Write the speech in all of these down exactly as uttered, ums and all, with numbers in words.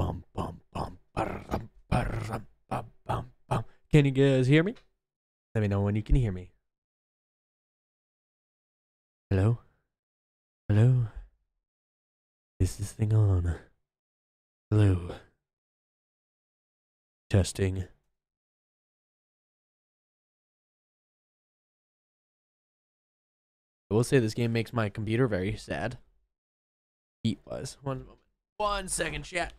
bum bum bum bum bum bum bum. Can you guys hear me? Let me know when you can hear me. Hello? Hello? Is this thing on? Hello? Testing. I will say this game makes my computer very sad. Heat wise. One moment. One second, chat.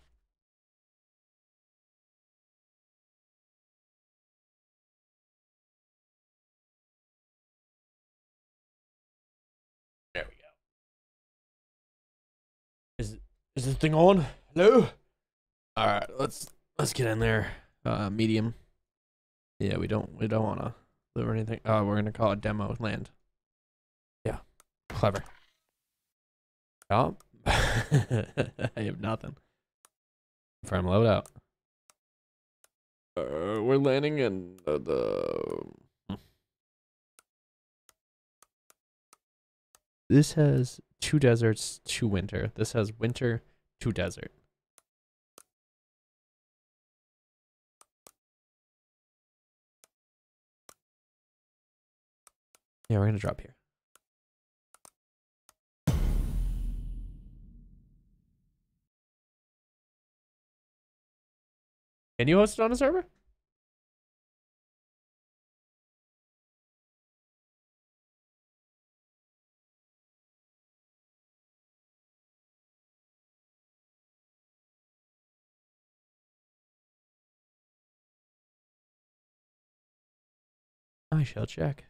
There we go. Is is this thing on? Hello? Alright, let's let's get in there. Uh medium. Yeah, we don't we don't wanna deliver anything. Uh we're gonna call it demo land. Clever. Oh. I have nothing. Confirm loadout. Uh, we're landing in uh, the... This has two deserts, two winter. This has winter, two desert. Yeah, we're going to drop here. Can you host it on a server? I shall check.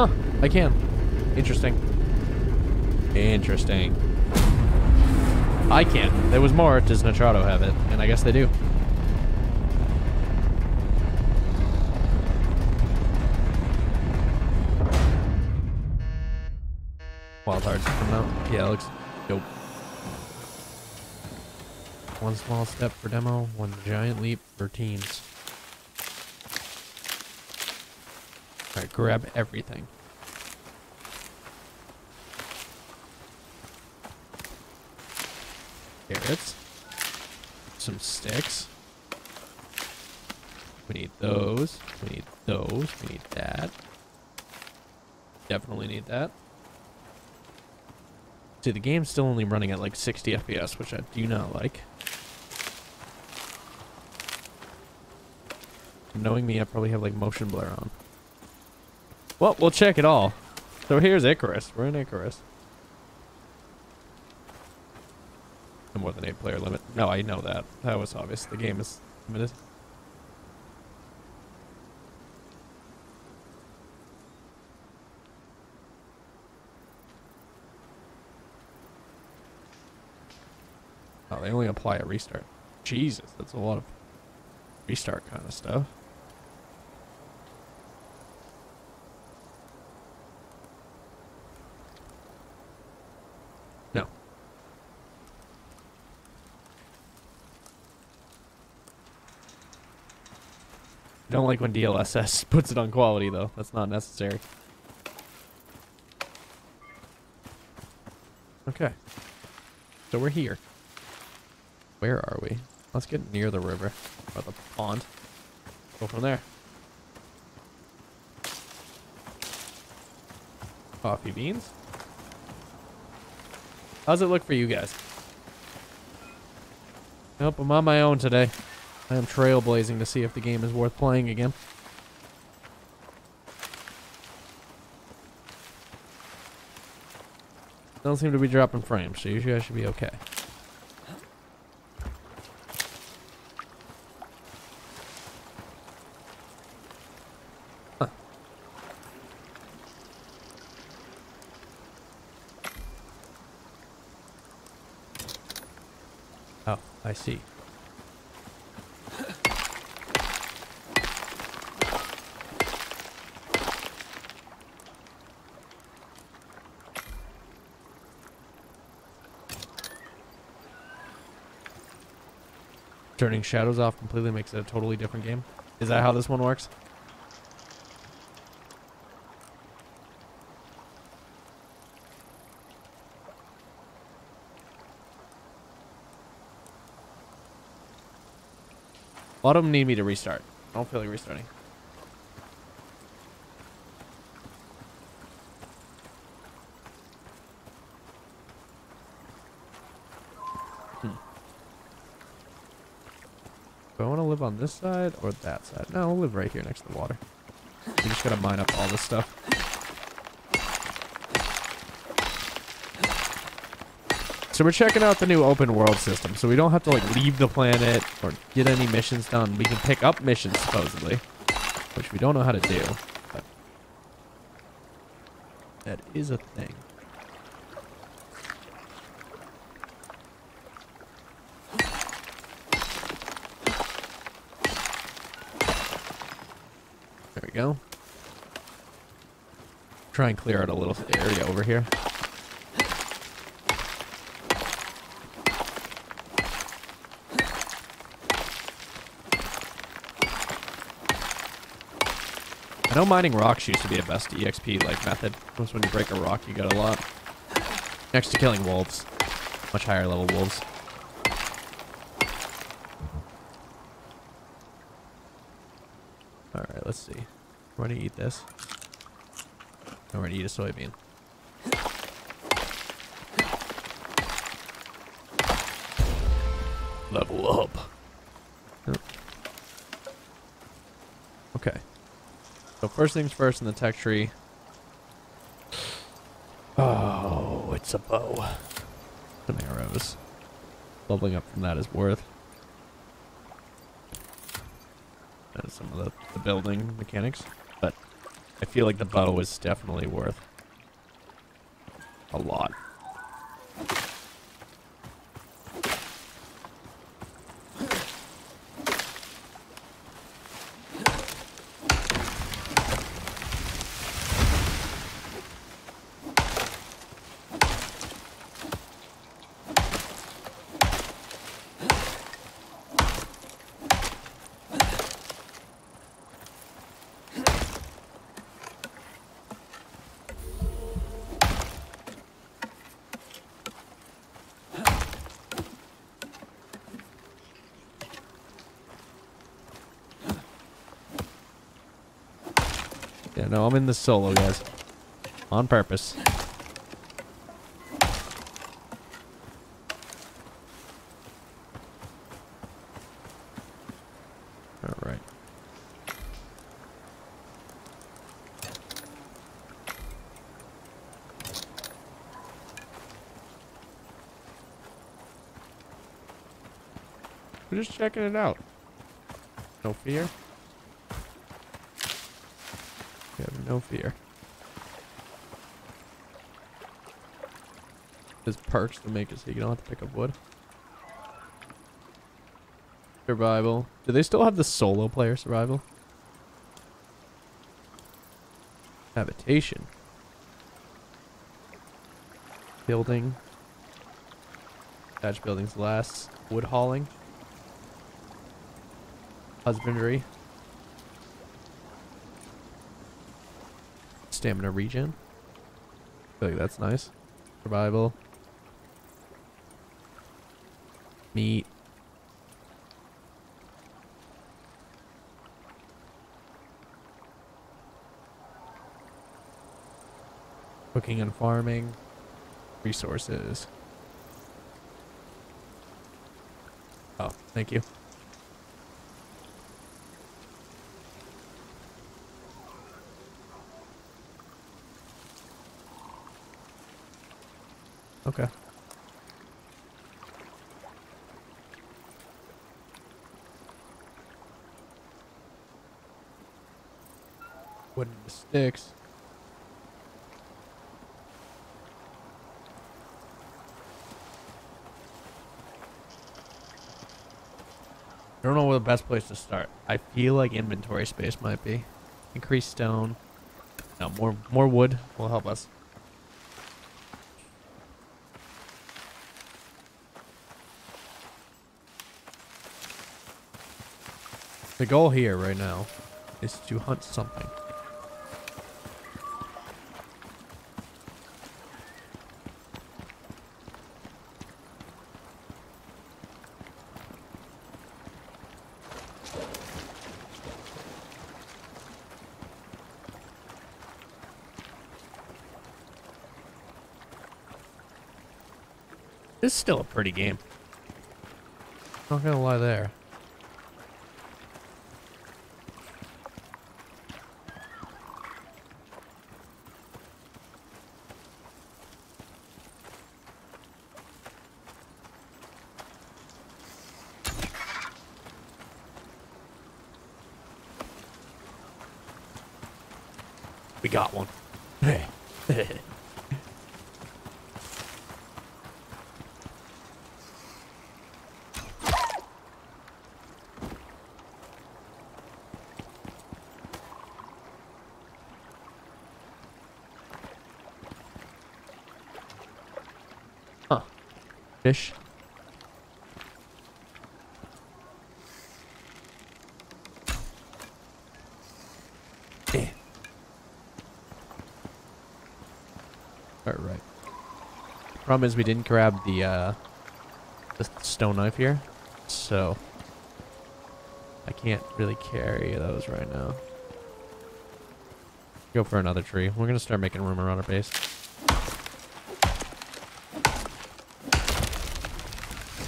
Huh, I can. Interesting. Interesting. I can. There was more. Does Nitrado have it? And I guess they do. Wild Hearts coming out. Yeah, it looks dope. One small step for demo, one giant leap for teams. Alright, grab everything. Carrots. Some sticks. We need those. We need those. We need that. Definitely need that. See, the game's still only running at like sixty F P S, which I do not like. Knowing me, I probably have like motion blur on. Well, we'll check it all. So here's Icarus. We're in Icarus. No more than eight player limit. No, I know that. That was obvious. The game is limited. Oh, they only apply a restart. Jesus, that's a lot of restart kind of stuff. I don't like when D L S S puts it on quality, though. That's not necessary. Okay. So we're here. Where are we? Let's get near the river. Or the pond. Go from there. Coffee beans. How's it look for you guys? Nope, I'm on my own today. I am trailblazing to see if the game is worth playing again. Don't seem to be dropping frames, so usually I should be okay. Huh. Oh, I see. turning shadows off completely makes it a totally different game? Is that how this one works? A lot of them need me to restart. I don't feel like restarting. Hmm. Do I want to live on this side or that side? No, I'll live right here next to the water. We just gotta mine up all this stuff. So we're checking out the new open world system, so we don't have to like leave the planet or get any missions done. We can pick up missions supposedly, which we don't know how to do, but that is a thing. There we go. Try and clear out a little area over here. No, mining rocks used to be the best E X P like method. Because when you break a rock, you get a lot. Next to killing wolves, much higher level wolves. All right, let's see. We're gonna eat this. And we're gonna eat a soybean. Level up. Okay. So first things first in the tech tree. Oh, it's a bow. Some arrows. Leveling up from that is worth. And some of the, the building mechanics. But I feel like the bow is definitely worth a lot. No, I'm in the solo, guys. On purpose. Alright. We're just checking it out. No fear. No fear. There's perks to make it so you don't have to pick up wood. Survival. Do they still have the solo player survival? Habitation. Building. Thatch buildings last. Wood hauling. Husbandry. Stamina regen. I feel like that's nice. Survival. Meat. Cooking and farming. Resources. Oh, thank you. Okay. Wooden sticks. I don't know where the best place to start. I feel like inventory space might be. Increase stone. No, more more wood will help us. The goal here right now is to hunt something. This is still a pretty game. Not gonna lie there. We got one. Fish. Damn. All right. Problem is we didn't grab the uh, the stone knife here, so I can't really carry those right now. Go for another tree. We're gonna start making room around our base.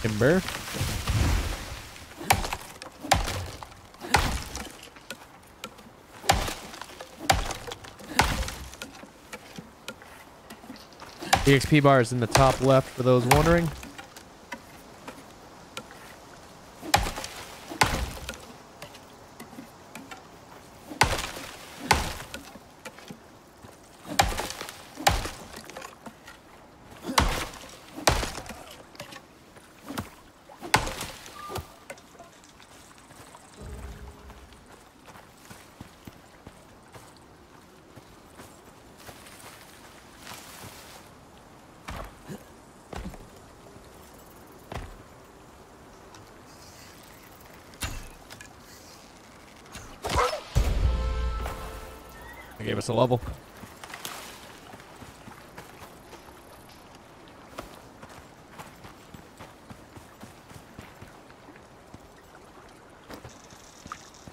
Timber. The X P bar is in the top left for those wondering. Gave us a level.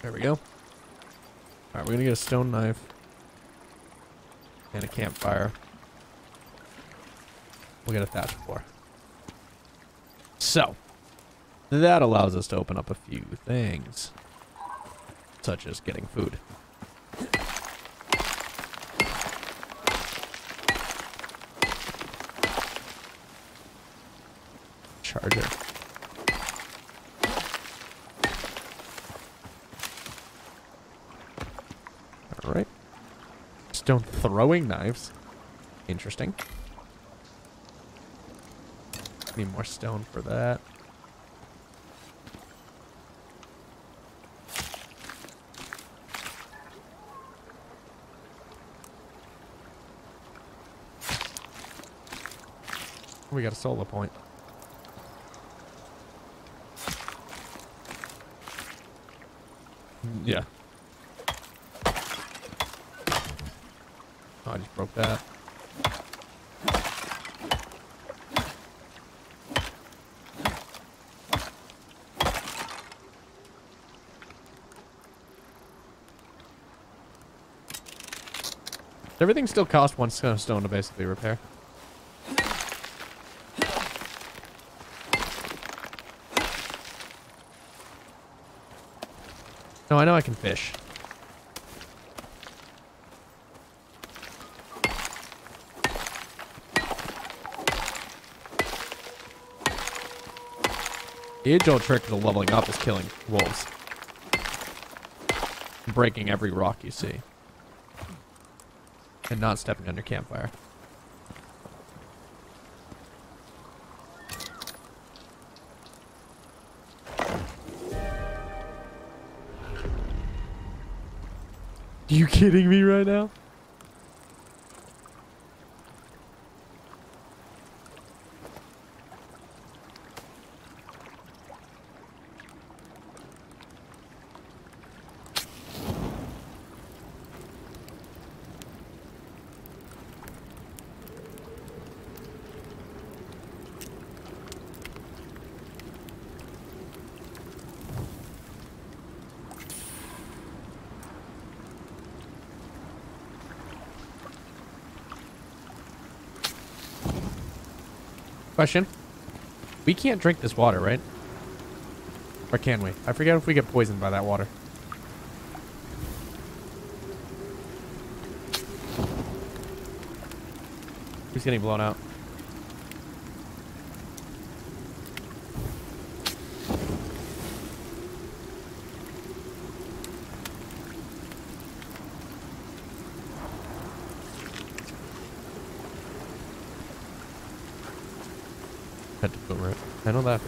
There we go. All right, we're gonna get a stone knife and a campfire. We'll get a thatch floor. So that allows us to open up a few things, such as getting food. Charger. All right. Stone throwing knives. Interesting. Need more stone for that. We got a solar point. Yeah. Oh, I just broke that. Everything still costs one stone to basically repair. No, I know I can fish. The age-old trick to leveling up is killing wolves. Breaking every rock you see. And not stepping under campfire. You kidding me right now? Question. We can't drink this water, right? Or can we? I forget if we get poisoned by that water. He's getting blown out. Had to go right. I know that.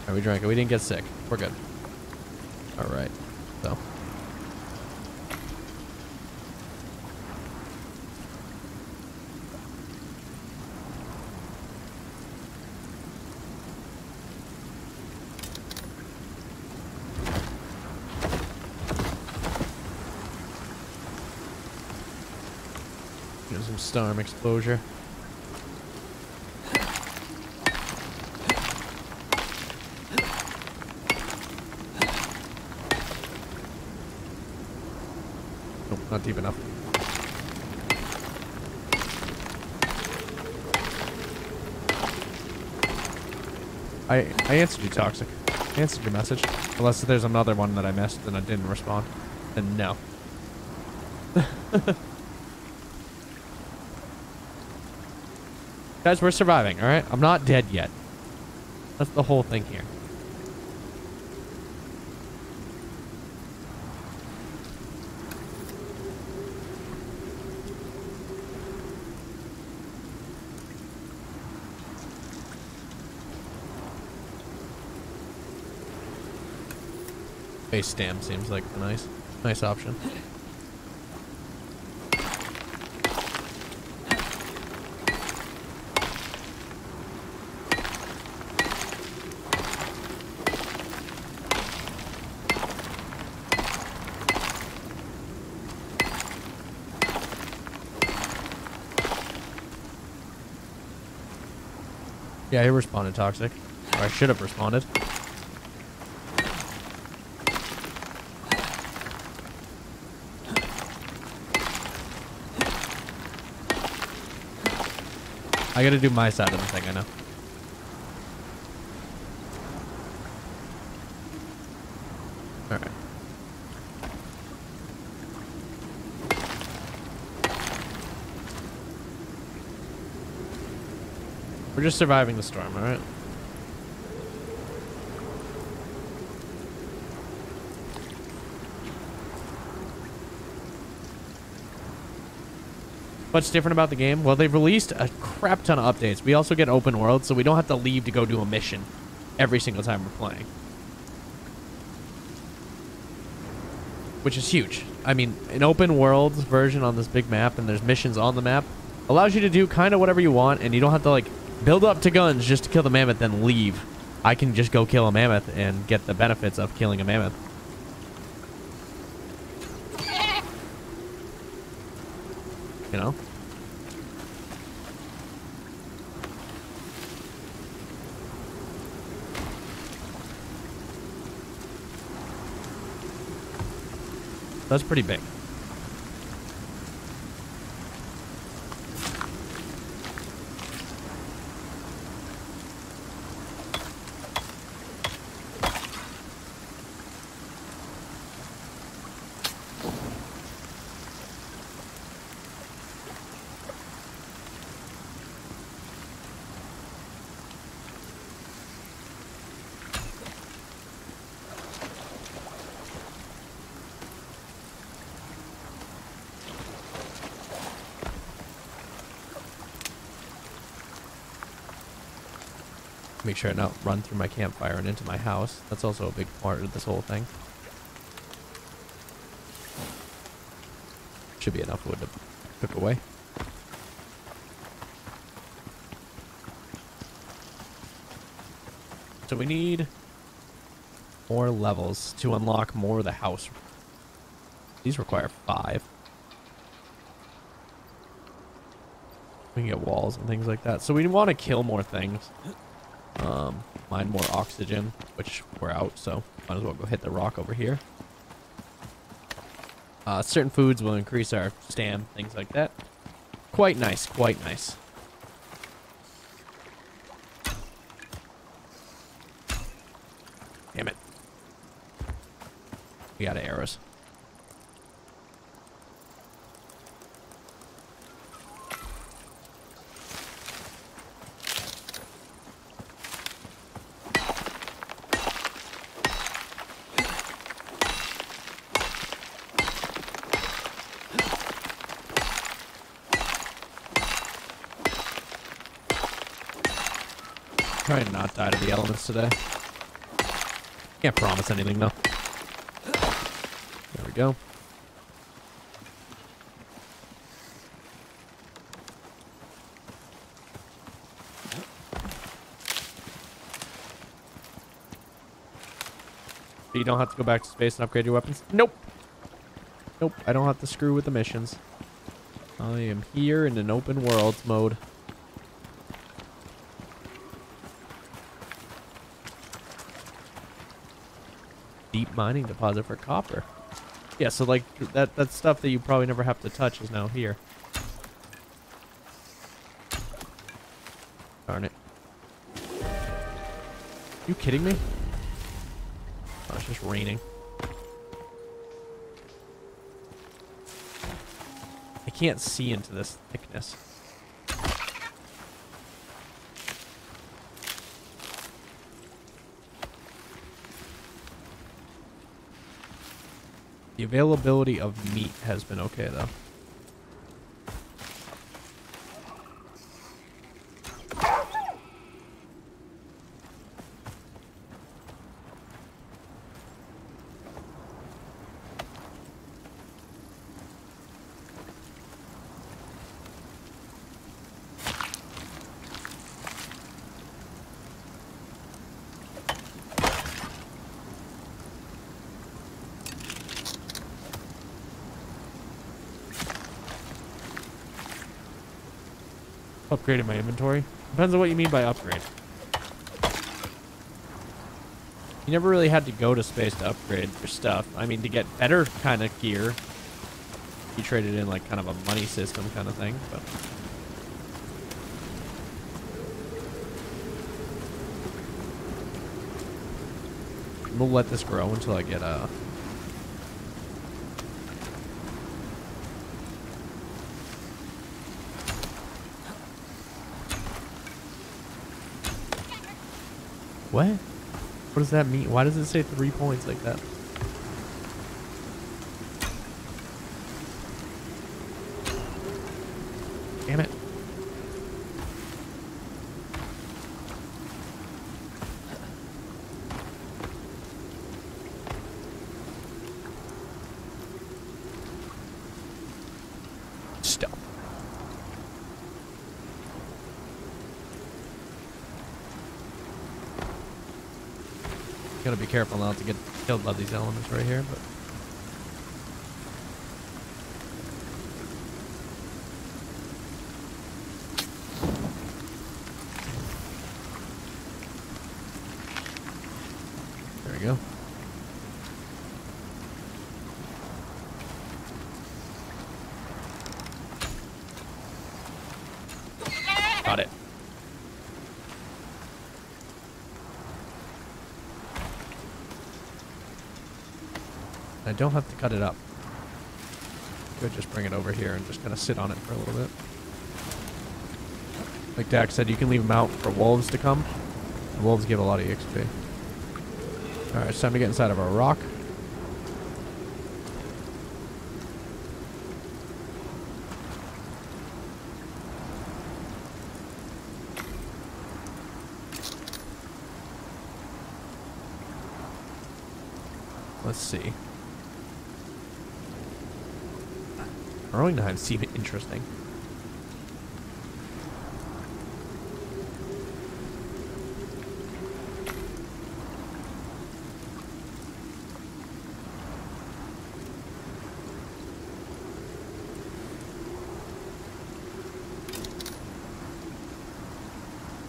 Alright, we drank it. We didn't get sick. We're good. Alright. So. Storm exposure. Nope, not deep enough. I I answered you, Toxic. I answered your message. Unless there's another one that I missed and I didn't respond. Then no. Guys, we're surviving, all right? I'm not dead yet. That's the whole thing here. Base stamp seems like a nice, nice option. Yeah, I responded, Toxic. Or I should have responded. I gotta do my side of the thing, I know. Alright. We're just surviving the storm, all right? What's different about the game? Well, they've released a crap ton of updates. We also get open world, so we don't have to leave to go do a mission every single time we're playing. Which is huge. I mean, an open world version on this big map, and there's missions on the map, allows you to do kind of whatever you want, and you don't have to, like, build up to guns just to kill the mammoth, then leave. I can just go kill a mammoth and get the benefits of killing a mammoth. You know? That's pretty big. Make sure I don't run through my campfire and into my house. That's also a big part of this whole thing. Should be enough wood to cook away. So we need more levels to unlock more of the house. These require five. We can get walls and things like that. So we want to kill more things. Um, mine more oxygen, which we're out, so might as well go hit the rock over here. Uh, certain foods will increase our stamina, things like that. Quite nice, quite nice. Damn it. We got arrows. Trying to not die to the elements today. Can't promise anything though. There we go. So you don't have to go back to space and upgrade your weapons? Nope. Nope, I don't have to screw with the missions. I am here in an open world mode. Mining deposit for copper. Yeah, so like that that stuff that you probably never have to touch is now here. Darn it. You kidding me? Oh, it's just raining. I can't see into this thickness. The availability of meat has been okay, though. Upgraded my inventory. Depends on what you mean by upgrade. You never really had to go to space to upgrade your stuff. I mean, to get better kind of gear, you traded in like kind of a money system kind of thing. But we'll let this grow until I get a. Uh, What? What does that mean? Why does it say three points like that? Damn it. Stop. Gotta be careful not to get killed by these elements right here, but there we go. Got it. I don't have to cut it up. I could just bring it over here and just kind of sit on it for a little bit. Like Dak said, you can leave them out for wolves to come. The wolves give a lot of X P. Alright, it's time to get inside of our rock. Let's see. Growing knives seem interesting.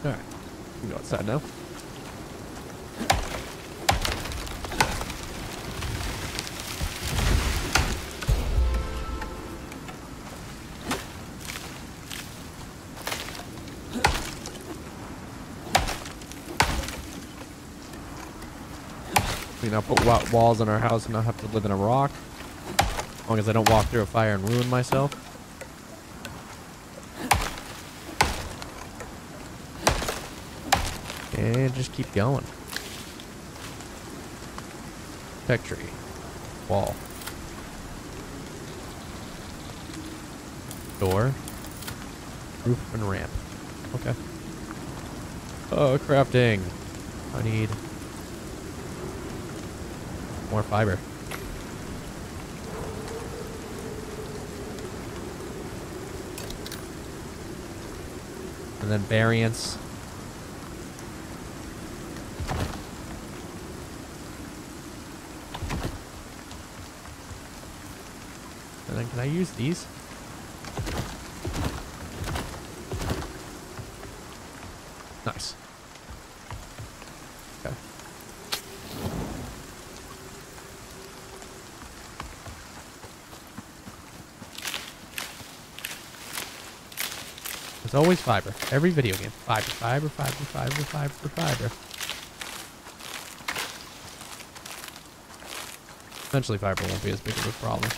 All right, we can go outside now. we now put walls in our house and not have to live in a rock. As long as I don't walk through a fire and ruin myself. And just keep going. Tech tree. Wall. Door. Roof and ramp. Okay. Oh, crafting. I need more fiber. And then variance. And then can I use these? Nice. Okay. There's always fiber. Every video game. Fiber, fiber, fiber, fiber, fiber, fiber. Eventually fiber won't be as big of a problem.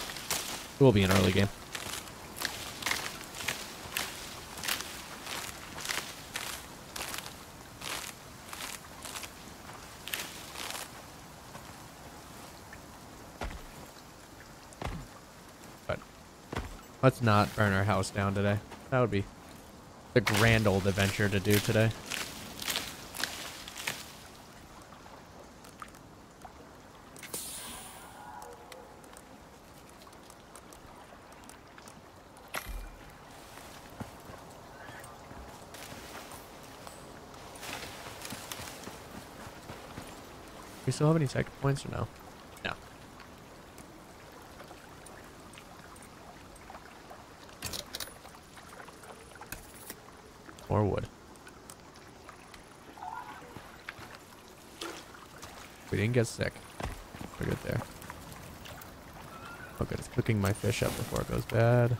It will be an early game. Let's not burn our house down today. That would be the grand old adventure to do today. We still have any tech points or no? More wood. We didn't get sick. We're good there. Oh good, it's cooking my fish up before it goes bad.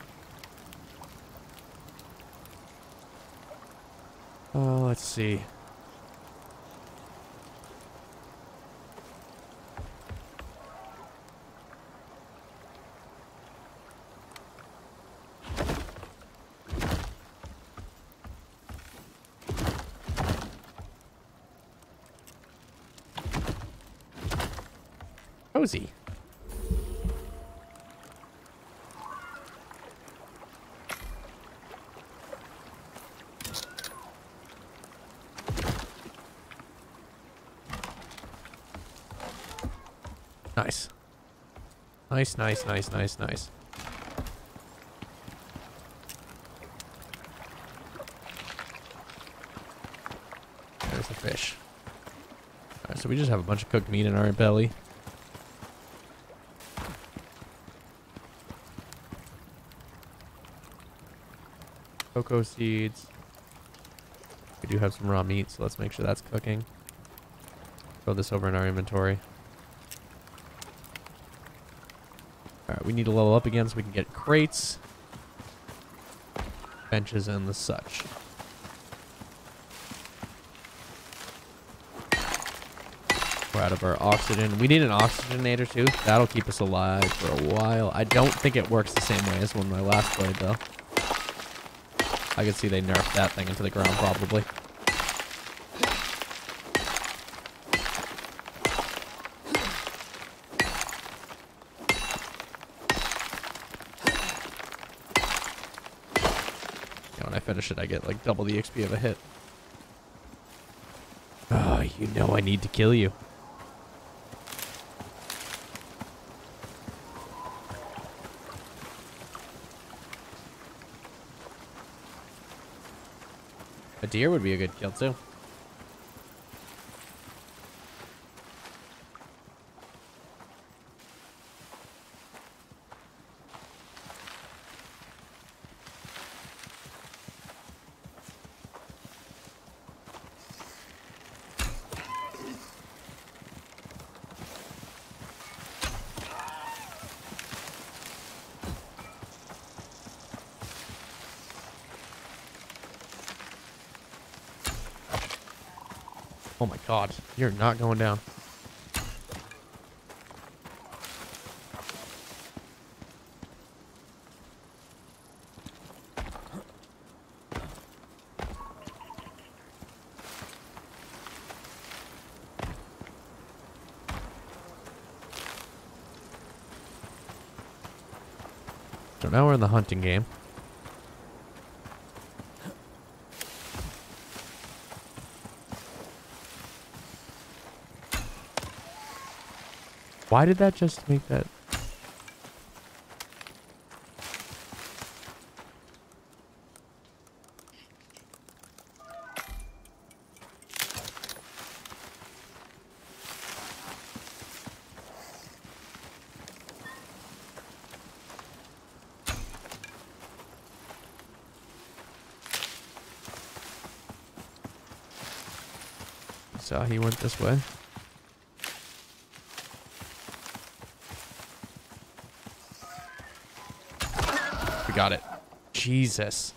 Oh, let's see. Cozy. Nice. Nice, nice, nice, nice, nice. There's the fish. Alright, so we just have a bunch of cooked meat in our belly. Cocoa seeds. We do have some raw meat, so let's make sure that's cooking. Throw this over in our inventory. Alright, we need to level up again so we can get crates, benches, and the such. We're out of our oxygen. We need an oxygenator too. That'll keep us alive for a while. I don't think it works the same way as when I last played though. I can see they nerfed that thing into the ground, probably. Yeah, when I finish it, I get like double the X P of a hit. Oh, you know I need to kill you. Deer would be a good kill too. Oh my god, you're not going down. now we're in the hunting game. Why did that just make that? So he went this way. We got it. Jesus.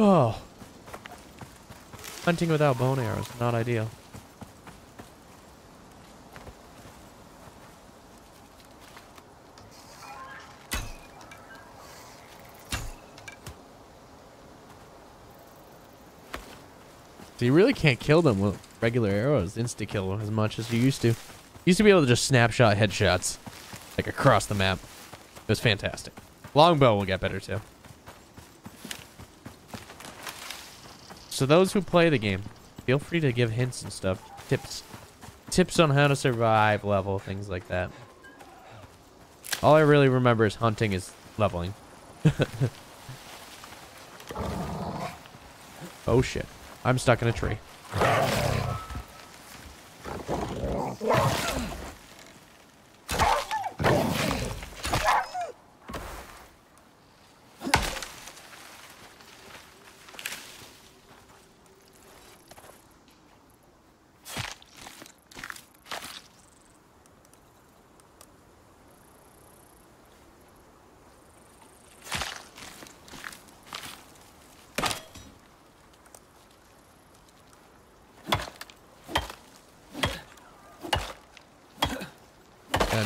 Oh. Hunting without bone arrows, not ideal. So you really can't kill them with regular arrows, insta-kill them as much as you used to. You used to be able to just snapshot headshots, like across the map. It was fantastic. Longbow will get better too. So those who play the game, feel free to give hints and stuff, tips. Tips on how to survive, level, things like that. All I really remember is hunting is leveling. Oh shit. I'm stuck in a tree.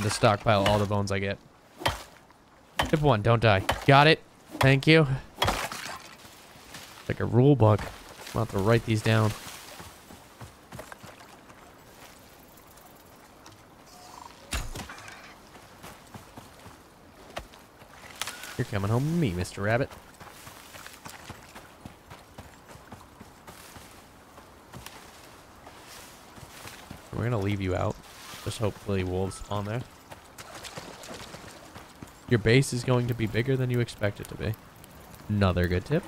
To stockpile all the bones I get. Tip one, don't die. Got it. Thank you. It's like a rule book. I'm about to write these down. You're coming home with me, Mister Rabbit. We're gonna leave you out. Just hopefully wolves spawn there. Your base is going to be bigger than you expect it to be. Another good tip.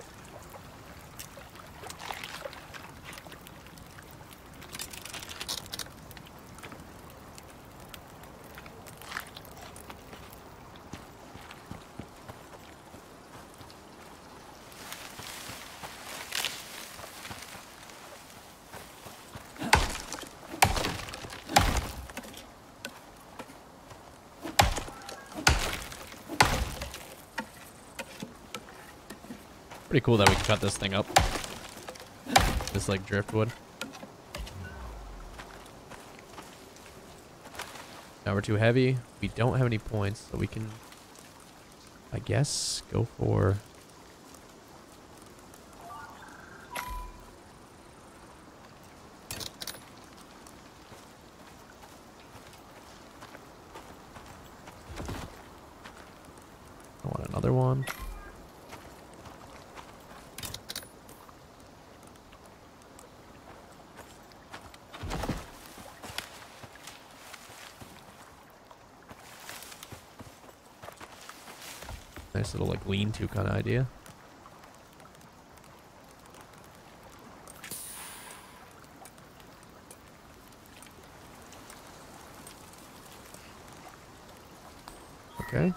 Pretty cool that we can cut this thing up. Just like driftwood. Now we're too heavy. We don't have any points, so we can, I guess, go for... I want another one. Nice little like lean-to kind of idea. Okay.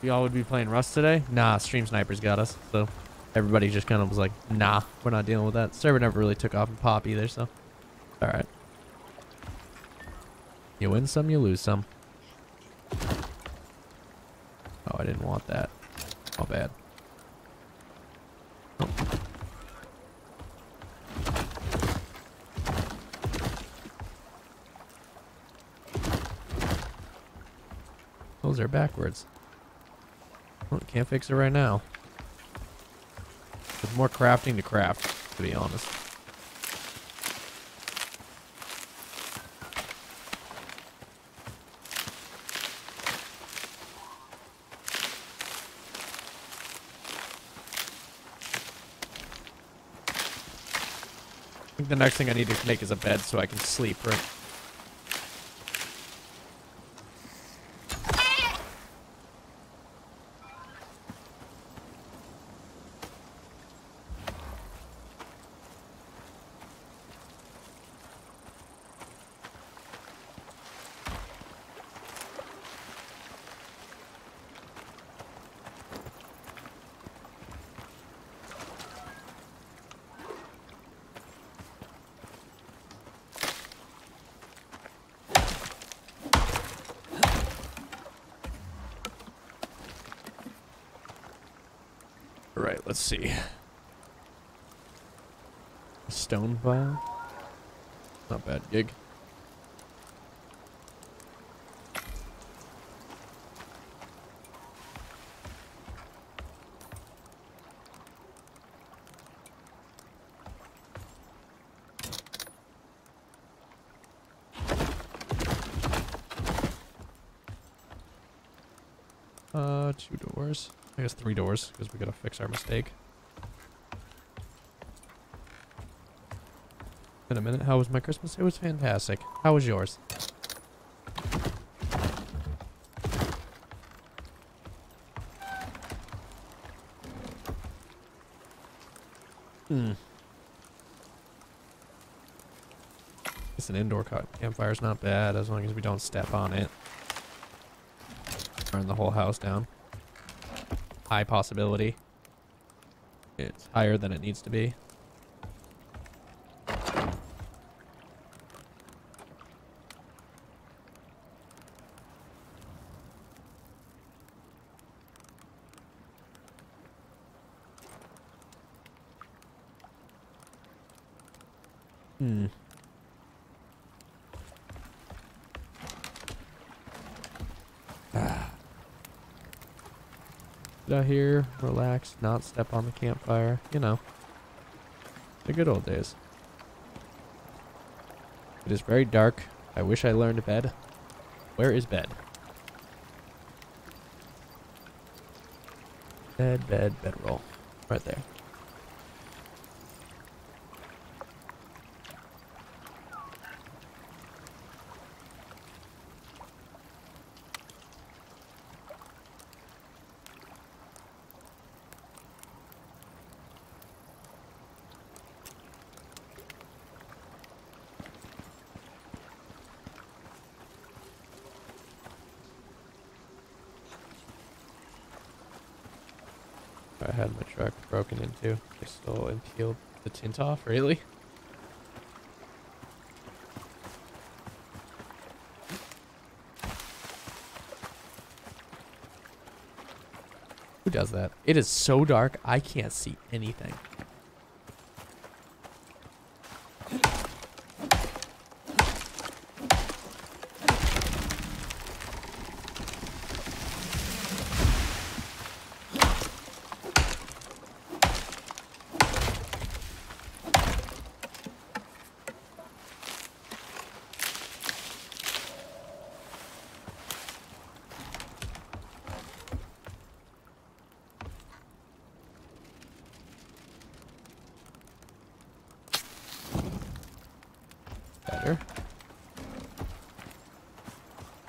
Y'all would be playing Rust today? Nah, Stream Snipers got us, so... Everybody just kind of was like, nah, we're not dealing with that. Server never really took off and pop either, so. All right. You win some, you lose some. Oh, I didn't want that. Oh, bad. Oh. Those those are backwards. Well, can't fix it right now. There's more crafting to craft, to be honest. I think the next thing I need to make is a bed so I can sleep, right? Let's see. Stone vial? Not bad gig. Uh, two doors. I guess three doors, because we gotta fix our mistake. In a minute, how was my Christmas? It was fantastic. How was yours? Hmm. It's an indoor campfire's not bad, as long as we don't step on it. Burn the whole house down. High possibility. It's higher than it needs to be. Hmm. Out here, relax, not step on the campfire, you know, the good old days. It is very dark. I wish I learned bed. Where is bed? Bed, bed, bedroll. Right there. I had my truck broken into. They stole and peeled the tint off, really? Who does that? It is so dark, I can't see anything.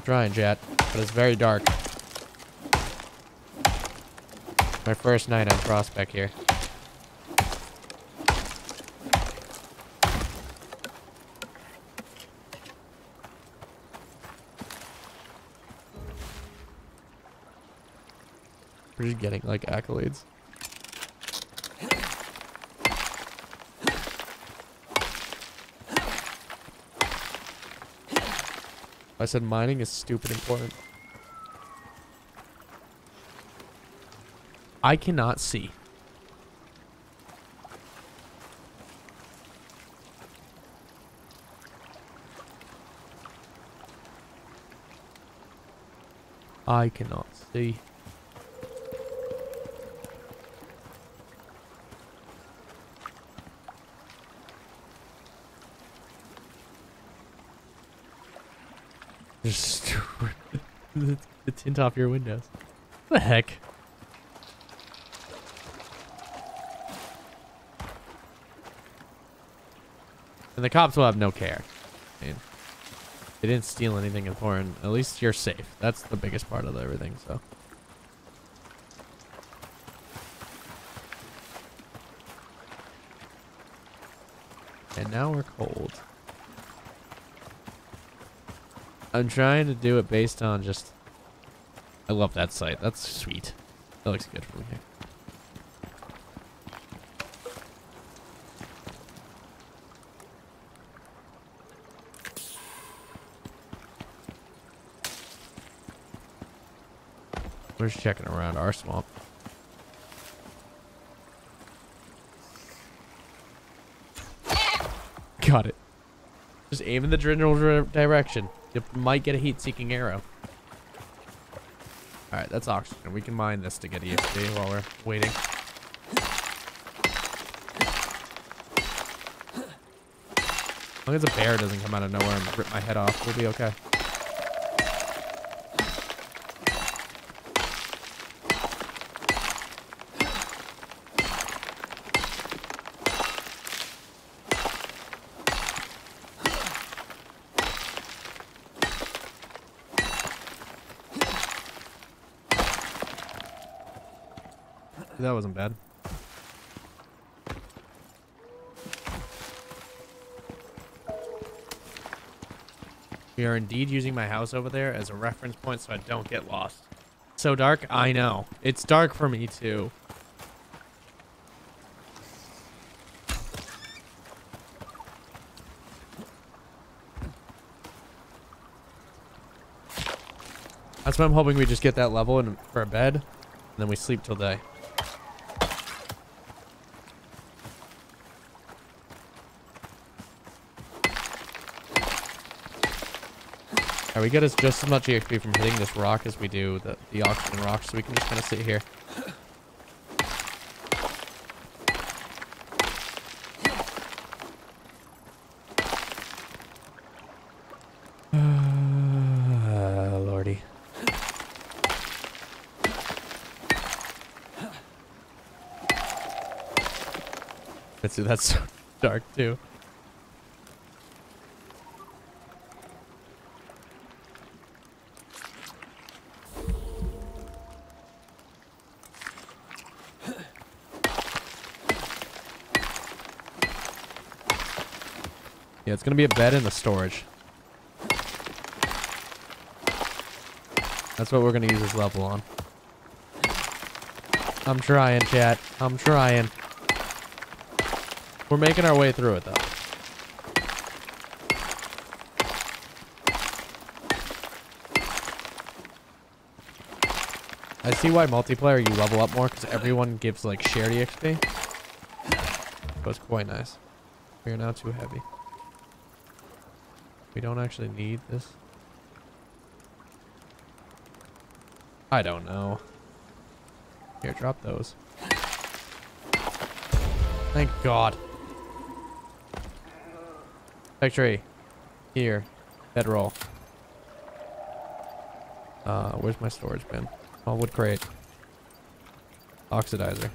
Trying, Jet, but it's very dark. My first night on Prospect here. We're just getting like accolades. I said mining is stupid important. I cannot see. I cannot see. Just the tint off your windows. What the heck? And the cops will have no care. I mean, they didn't steal anything important. At least you're safe. That's the biggest part of everything, so. And now we're cold. I'm trying to do it based on just... I love that site. That's sweet. That looks good from here. We're just checking around our swamp. Got it. Just aim in the general direction. You might get a heat-seeking arrow. All right, that's oxygen. We can mine this to get E X P while we're waiting. As long as a bear doesn't come out of nowhere and rip my head off, we'll be okay. That wasn't bad. We are indeed using my house over there as a reference point so I don't get lost. So dark? I know. It's dark for me too. That's why I'm hoping we just get that level in for a bed and then we sleep till day. All right, we get us just as much E X P from hitting this rock as we do the, the oxygen rock, so we can just kind of sit here. Uh, Lordy. That's, that's so dark, too. It's gonna be a bed in the storage. That's what we're gonna use this level on. I'm trying, chat. I'm trying. We're making our way through it, though. I see why multiplayer you level up more because everyone gives like shared E X P. But it's quite nice. We are now too heavy. We don't actually need this. I don't know. Here, drop those. Thank God. Factory. Here. Bedroll. Uh, where's my storage bin? Small wood crate. Oxidizer.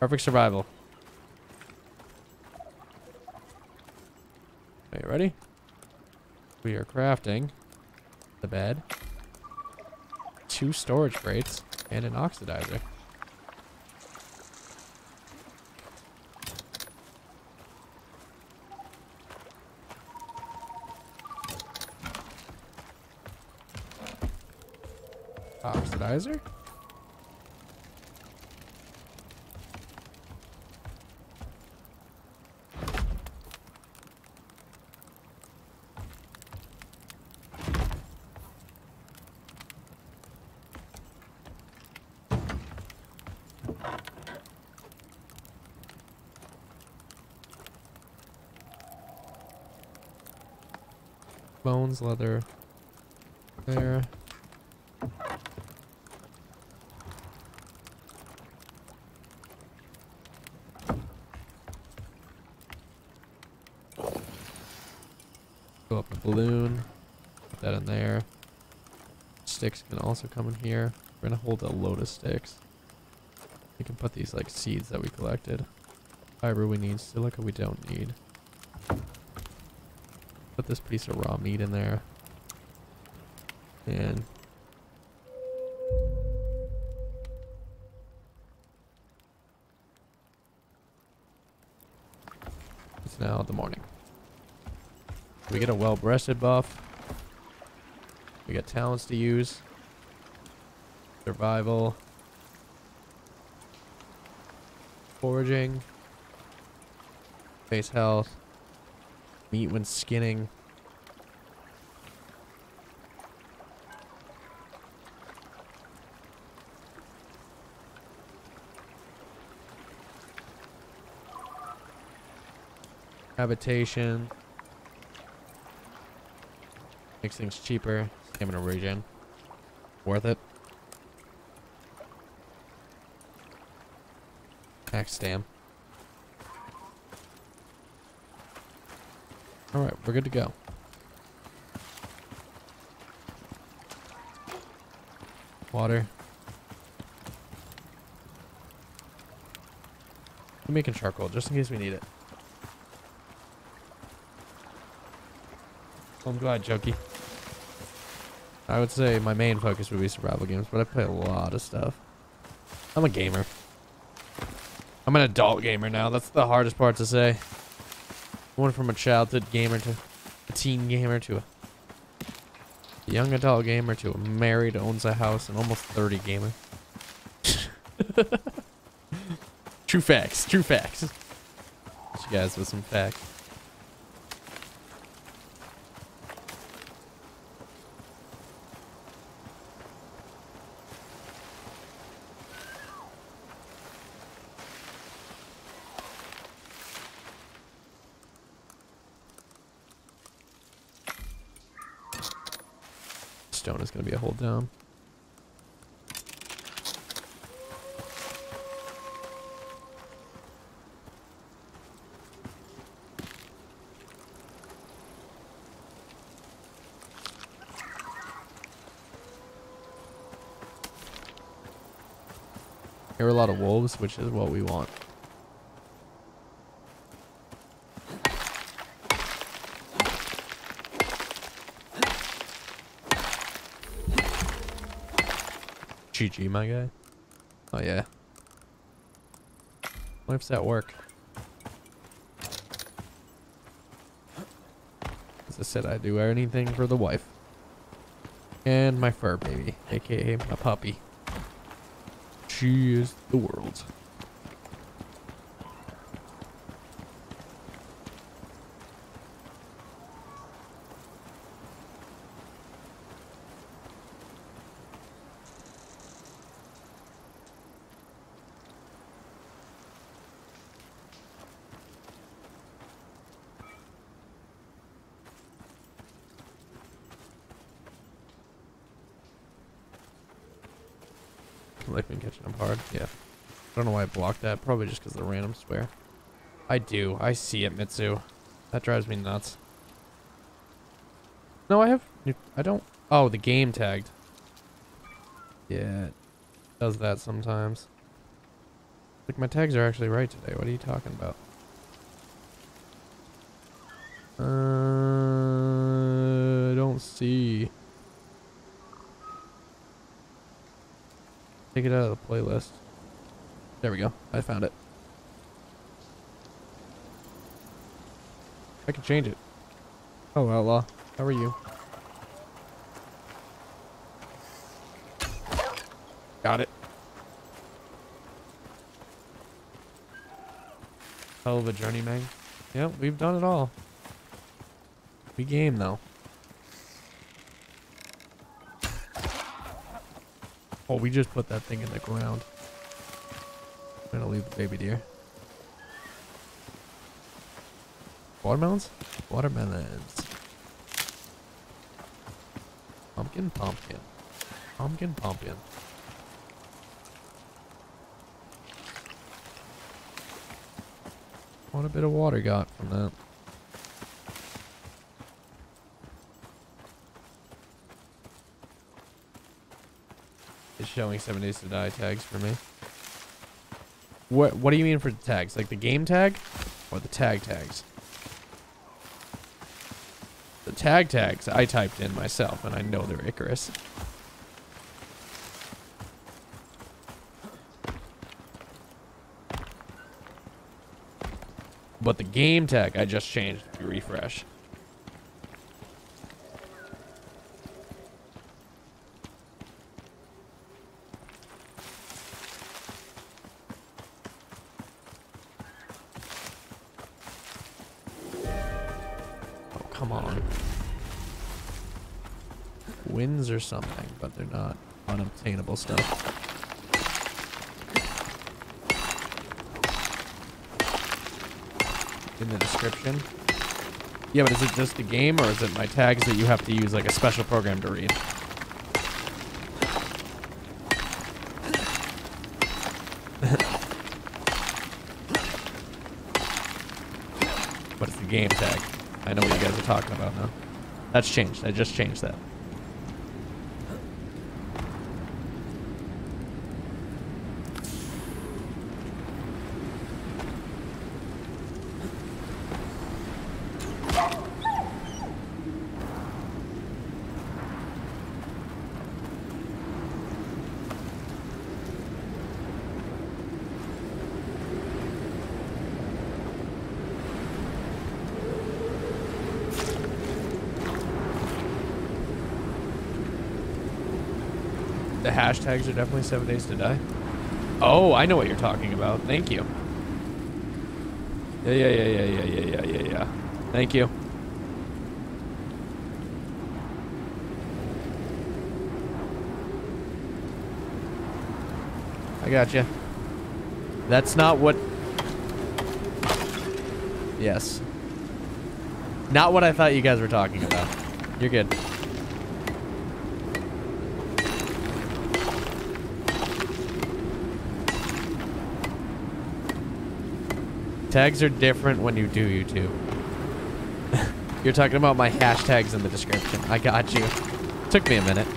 Perfect survival. Are you ready? We are crafting the bed, two storage crates, and an oxidizer. Oxidizer? Bones, leather, there. go up a balloon. Put that in there. Sticks can also come in here. We're gonna hold a load of sticks. We can put these like seeds that we collected. Fiber we need, silica we don't need. Put this piece of raw meat in there. And it's now the morning. We get a well-breasted buff. We got talents to use. Survival. Foraging. Face health. Meat when skinning. Habitation. Makes things cheaper. Stamina regen. Worth it. Axe stam. Alright, we're good to go. Water. I'm making charcoal just in case we need it. I'm glad, Jokey. I would say my main focus would be survival games, but I play a lot of stuff. I'm a gamer. I'm an adult gamer now. That's the hardest part to say. I went from a childhood gamer to a teen gamer to a young adult gamer to a married, owns a house, and almost thirty gamer. True facts. True facts. You guys with some facts. Stone is going to be a hold down. There are a lot of wolves, which is what we want. G G, my guy. Oh, yeah. What's that work? As I said, I do anything for the wife. And my fur baby, aka my puppy. She is the world. Like been catching up hard. Yeah. I don't know why I blocked that. Probably just because of the random swear. I do. I see it, Mitsu. That drives me nuts. No, I have... I don't... Oh, the game tagged. Yeah. It does that sometimes. Like, my tags are actually right today. What are you talking about? Uh, I don't see... Take it out of the playlist. There we go. I found it. I can change it. Oh, Outlaw. How are you? Got it. Hell of a journey, man. Yep, we've done it all. We game, though. Oh, we just put that thing in the ground. I'm gonna leave the baby deer. Watermelons? Watermelons. Pumpkin, pumpkin. Pumpkin, pumpkin. What a bit of water got from that. showing Seven Days to Die tags for me. What What do you mean for the tags? Like the game tag or the tag tags? The tag tags I typed in myself, and I know they're Icarus. But the game tag I just changed if you refresh. Or something, but they're not unobtainable stuff. In the description. Yeah, but is it just the game, or is it my tags that you have to use like a special program to read? But it's the game tag. I know what you guys are talking about now. That's changed. I just changed that. Hashtags are definitely Seven Days to Die. Oh, I know what you're talking about. Thank you. Yeah, yeah, yeah, yeah, yeah, yeah, yeah, yeah. Thank you. I gotcha. That's not what... Yes. Not what I thought you guys were talking about. You're good. Tags are different when you do YouTube. You're talking about my hashtags in the description. I got you. Took me a minute.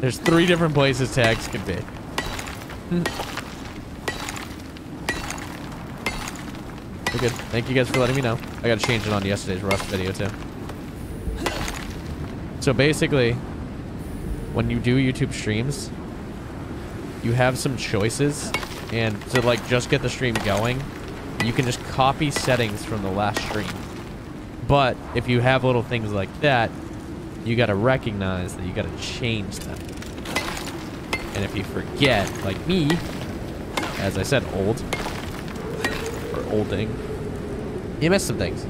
There's three different places tags could be. We're good. Thank you guys for letting me know. I gotta change it on yesterday's Rust video too. So basically, when you do YouTube streams, you have some choices, and to like just get the stream going, you can just copy settings from the last stream. But if you have little things like that, you gotta recognize that you gotta change them. And if you forget, like me, as I said, old, or olding, you miss some things.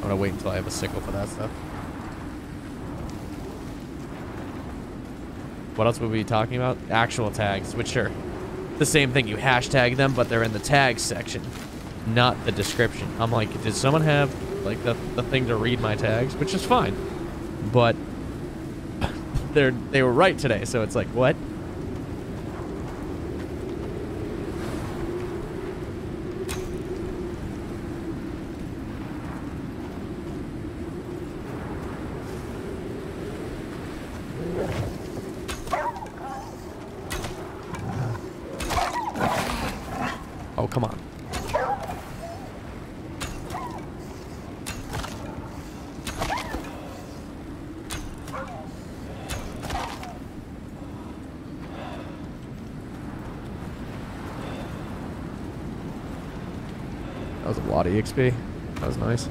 I'm gonna wait until I have a sickle for that stuff. What else would we be talking about? Actual tags, which are the same thing. You hashtag them, but they're in the tags section, not the description. I'm like, did someone have like the, the thing to read my tags? Which is fine, but they're they were right today, so it's like, what? X P. That was nice.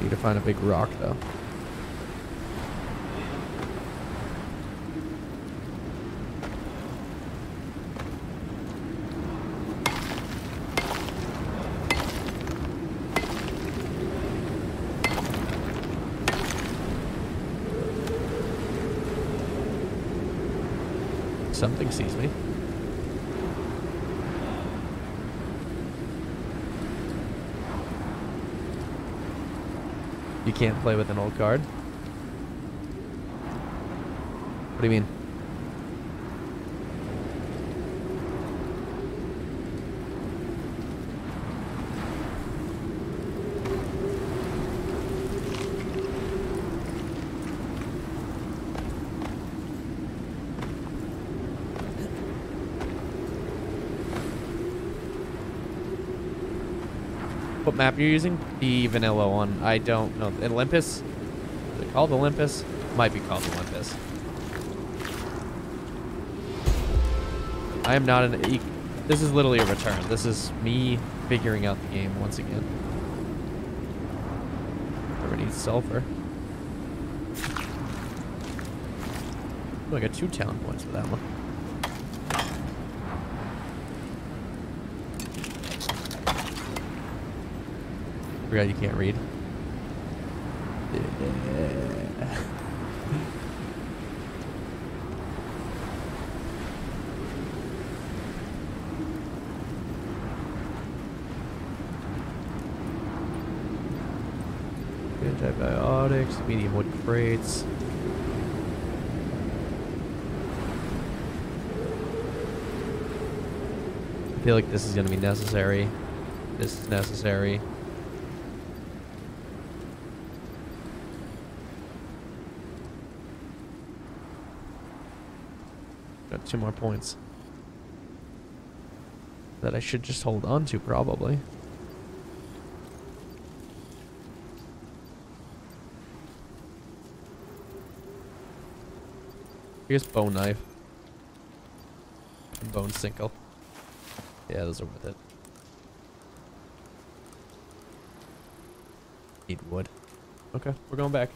Need to find a big rock though. Something sees me. You can't play with an old card. What do you mean? What map you're using? The vanilla one. I don't know. Olympus? Is it called Olympus? Might be called Olympus. I am not an e this is literally a return. This is me figuring out the game once again. Already sulfur. Oh, I got two talent points for that one. You can't read. Antibiotics, medium wood crates. I feel like this is going to be necessary. This is necessary. Two more points that I should just hold on to, probably. Here's bone knife and bone sickle. Yeah, those are worth it. Need wood. Okay, we're going back.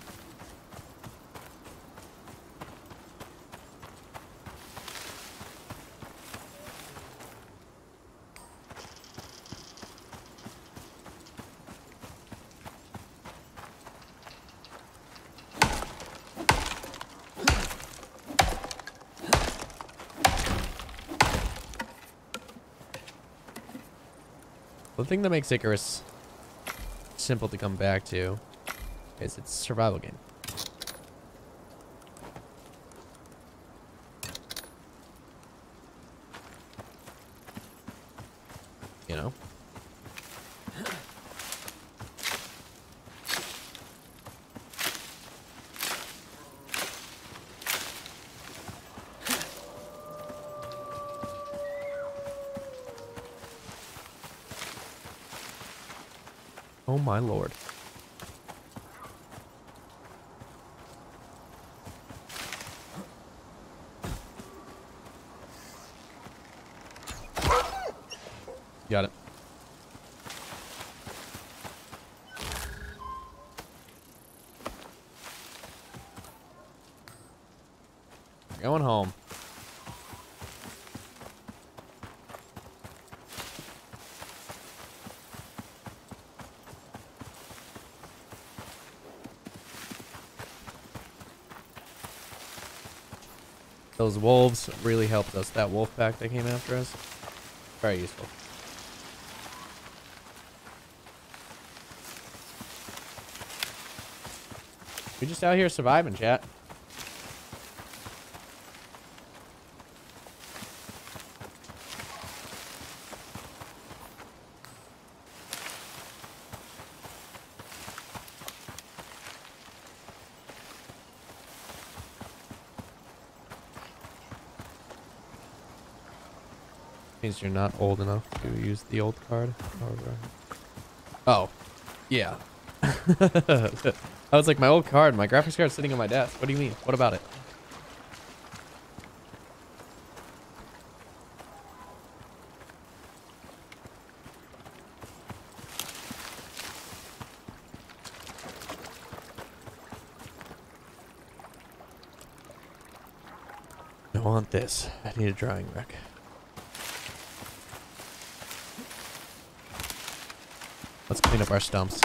The thing that makes Icarus simple to come back to is it's a survival game. You know? Oh my lord. Got it. We're going home. Those wolves really helped us. That wolf pack that came after us, very useful. We're just out here surviving, chat. Means you're not old enough to use the old card. Oh, yeah. I was like, my old card, my graphics card is sitting on my desk. What do you mean? What about it? I don't want this. I need a drying rack. Let's clean up our stumps.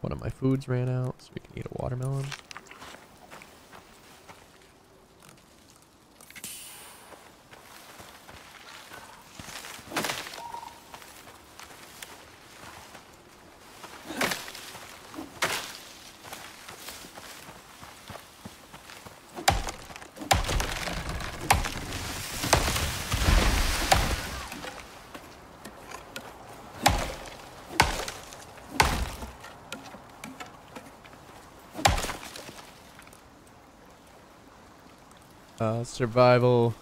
One of my foods ran out, so we can eat a watermelon. Uh, survival.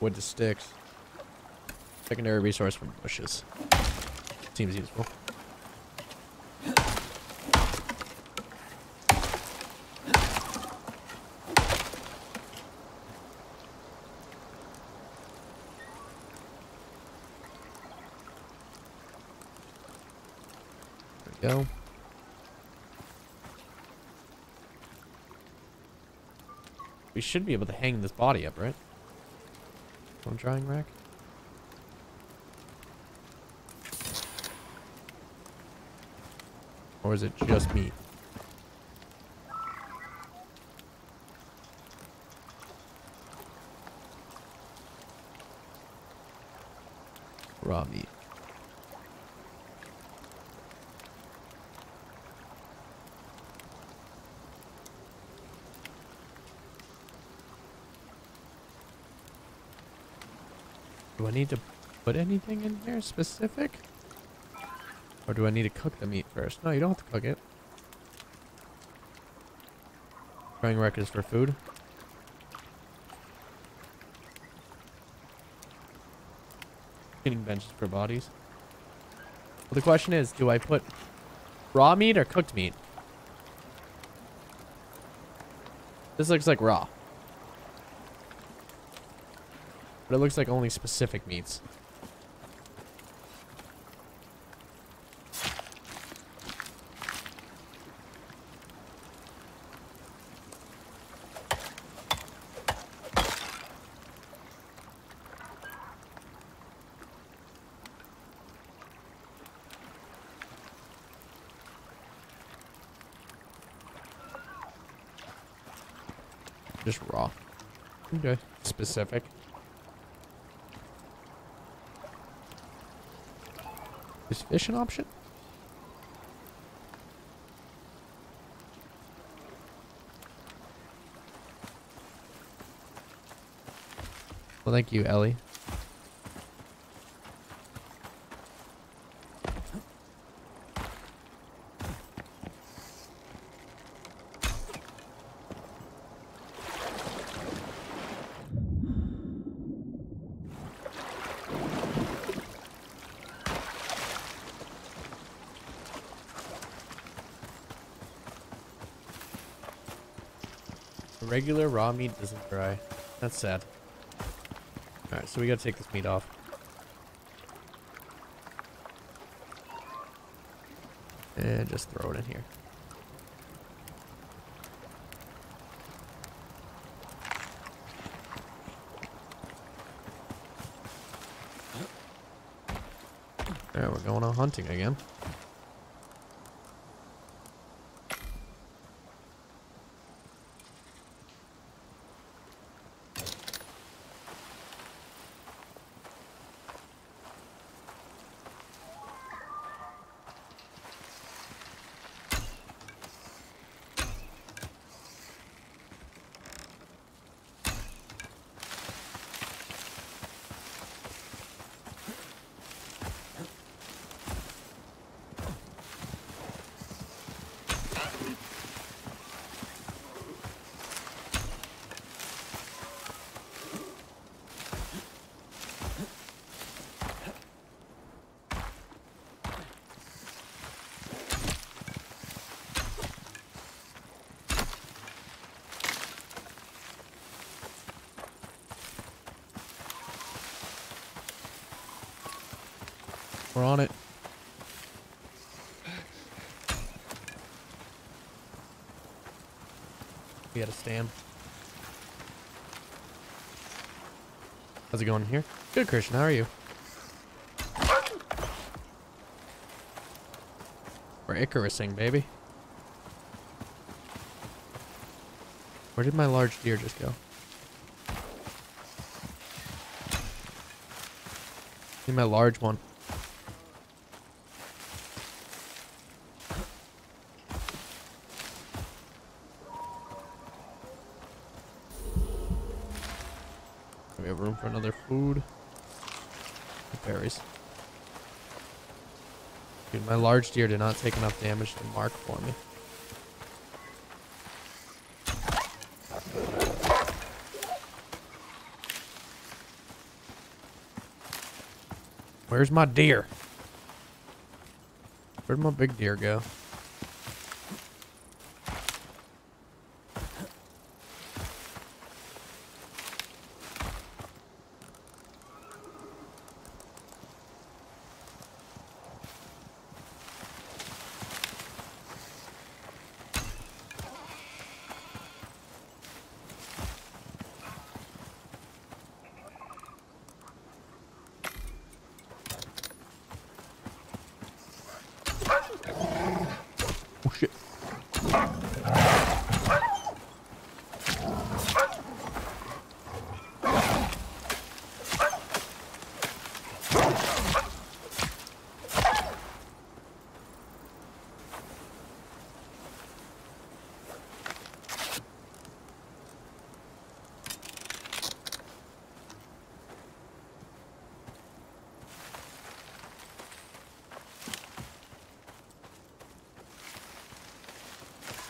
Wood to sticks. Secondary resource from bushes. Seems useful. There we go. We should be able to hang this body up, right? On drying rack. Or is it just me? Raw meat. Do I need to put anything in here specific? Or do I need to cook the meat first? No, you don't have to cook it. Drying rack is for food. Getting benches for bodies. Well, the question is, do I put raw meat or cooked meat? This looks like raw. But it looks like only specific meats. Just raw. Okay. Specific. Is fish an option? Well, thank you, Ellie. Regular raw meat doesn't dry. That's sad. Alright, so we gotta take this meat off. And just throw it in here. Alright, we're going on hunting again. We're on it. We gotta stand. How's it going in here? Good, Christian. How are you? We're Icarusing, baby. Where did my large deer just go? Need my large one. Food. Berries. Dude, my large deer did not take enough damage to mark for me. Where's my deer? Where'd my big deer go?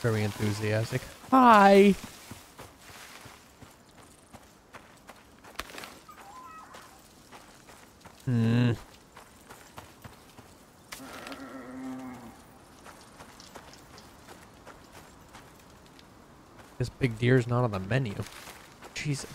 Very enthusiastic. Hi! Hmm. This big deer's not on the menu. Jesus.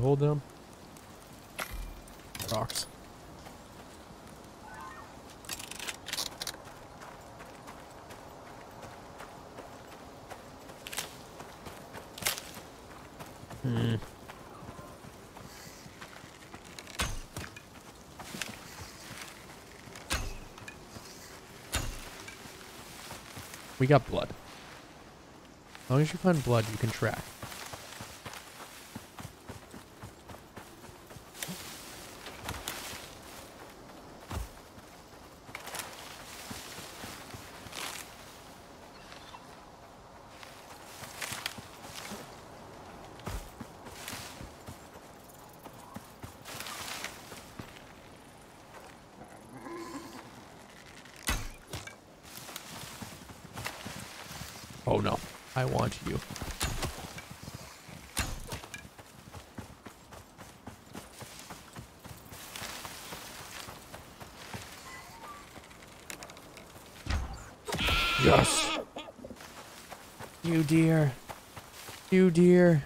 Hold them. Rocks. Hmm. We got blood. As long as you find blood, you can track. I want you. Yes. You dear. You dear.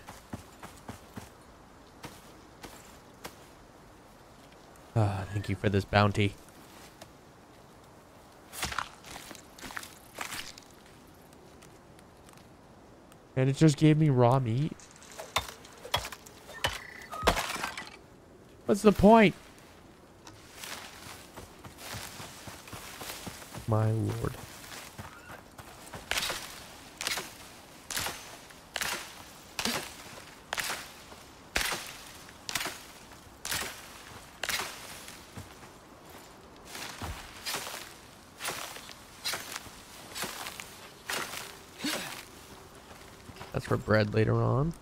Ah, thank you for this bounty. And it just gave me raw meat. What's the point? My lord. For bread later on.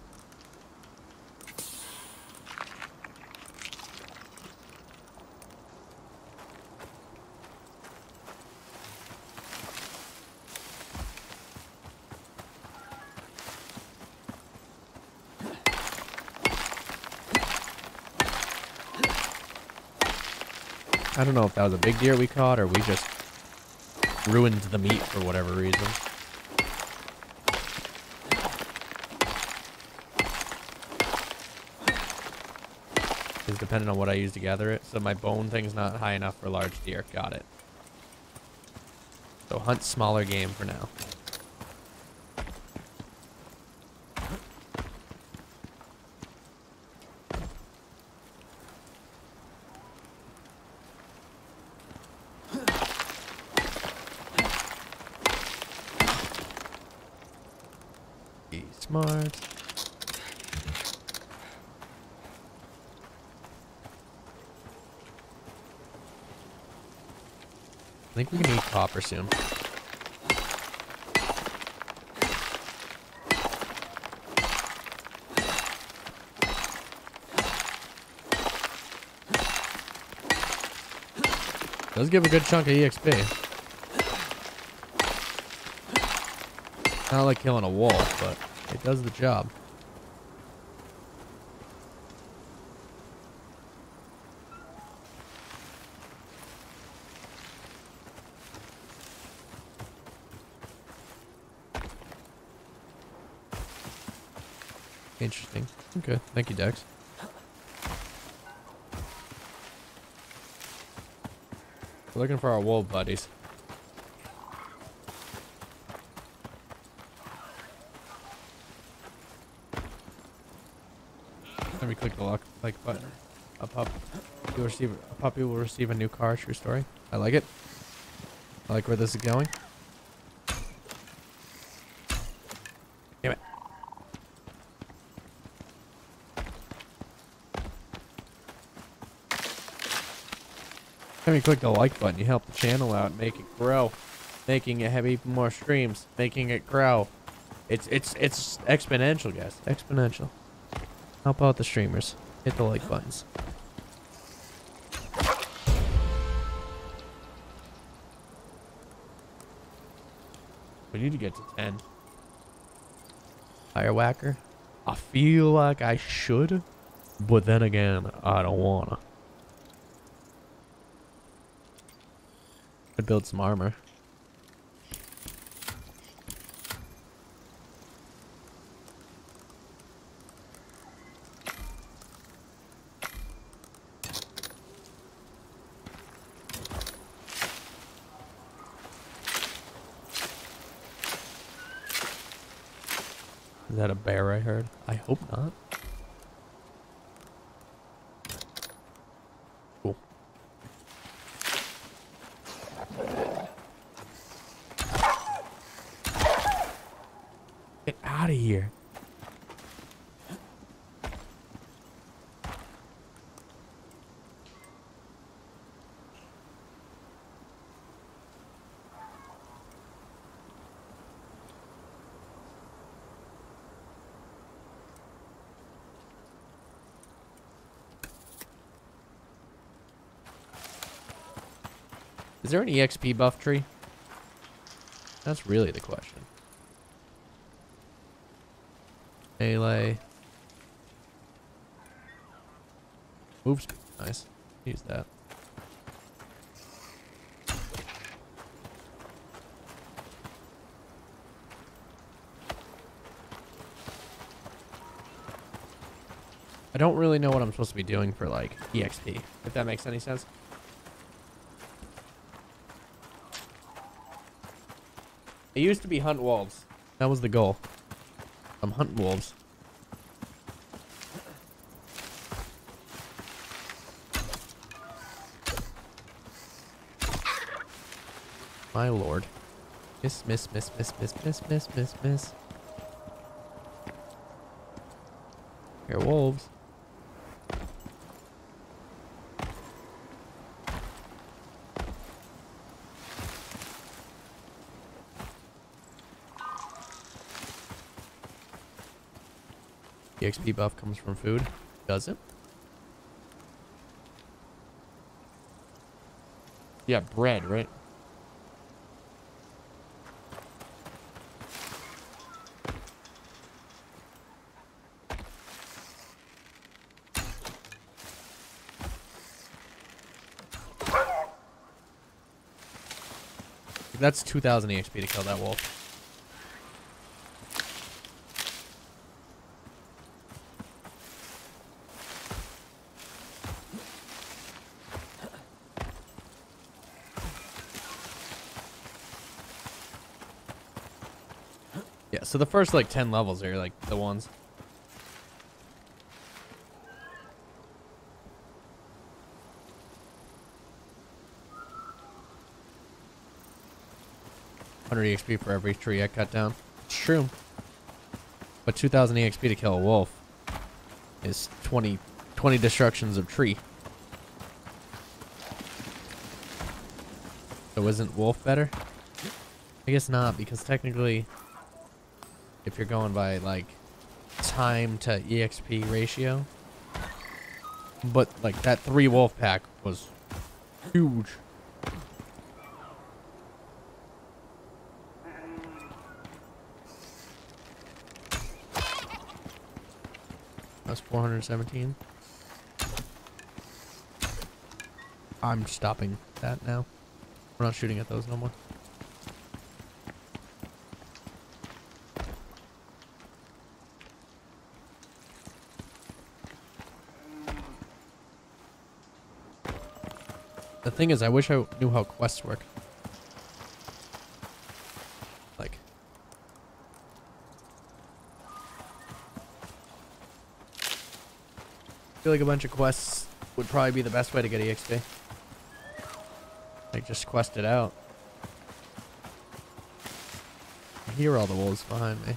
I don't know if that was a big deer we caught or we just ruined the meat for whatever reason. Depending on what I use to gather it. So my bone thing's not high enough for large deer. Got it. So hunt smaller game for now. Be smart. I think we can eat copper soon. Does give a good chunk of E X P. Not like killing a wolf, but it does the job. Interesting. Okay. Thank you, Dex. We're looking for our wolf buddies. Let me click the lock, like button. Up, up. You'll receive, a puppy will receive a new car. True story. I like it. I like where this is going. Damn it. Let me click the like button. You help the channel out, make it grow, making it have even more streams, making it grow. It's it's it's exponential, guys. Exponential. Help out the streamers. Hit the like buttons. We need to get to ten. Firewhacker. I feel like I should, but then again, I don't wanna. I'd build some armor. Is that a bear I heard? I hope not. Here. Is there an E X P buff tree? That's really the question. Melee. Oops, nice. Use that. I don't really know what I'm supposed to be doing for like E X P, if that makes any sense. It used to be hunt wolves. That was the goal. I'm hunting wolves. My lord. Miss, miss, miss, miss, miss, miss, miss, miss, miss. Here, wolves. X P buff comes from food. Does it? Yeah, bread, right? That's two thousand E X P to kill that wolf. So the first like ten levels are like the ones. one hundred E X P for every tree I cut down. It's true. But two thousand E X P to kill a wolf is twenty, twenty destructions of tree. So isn't wolf better? I guess not, because technically... if you're going by like time to E X P ratio, but like that three wolf pack was huge. That's four hundred seventeen. I'm stopping that now. We're not shooting at those no more. The thing is, I wish I knew how quests work. Like, I feel like a bunch of quests would probably be the best way to get E X P. Like, just quest it out. I hear all the wolves behind me.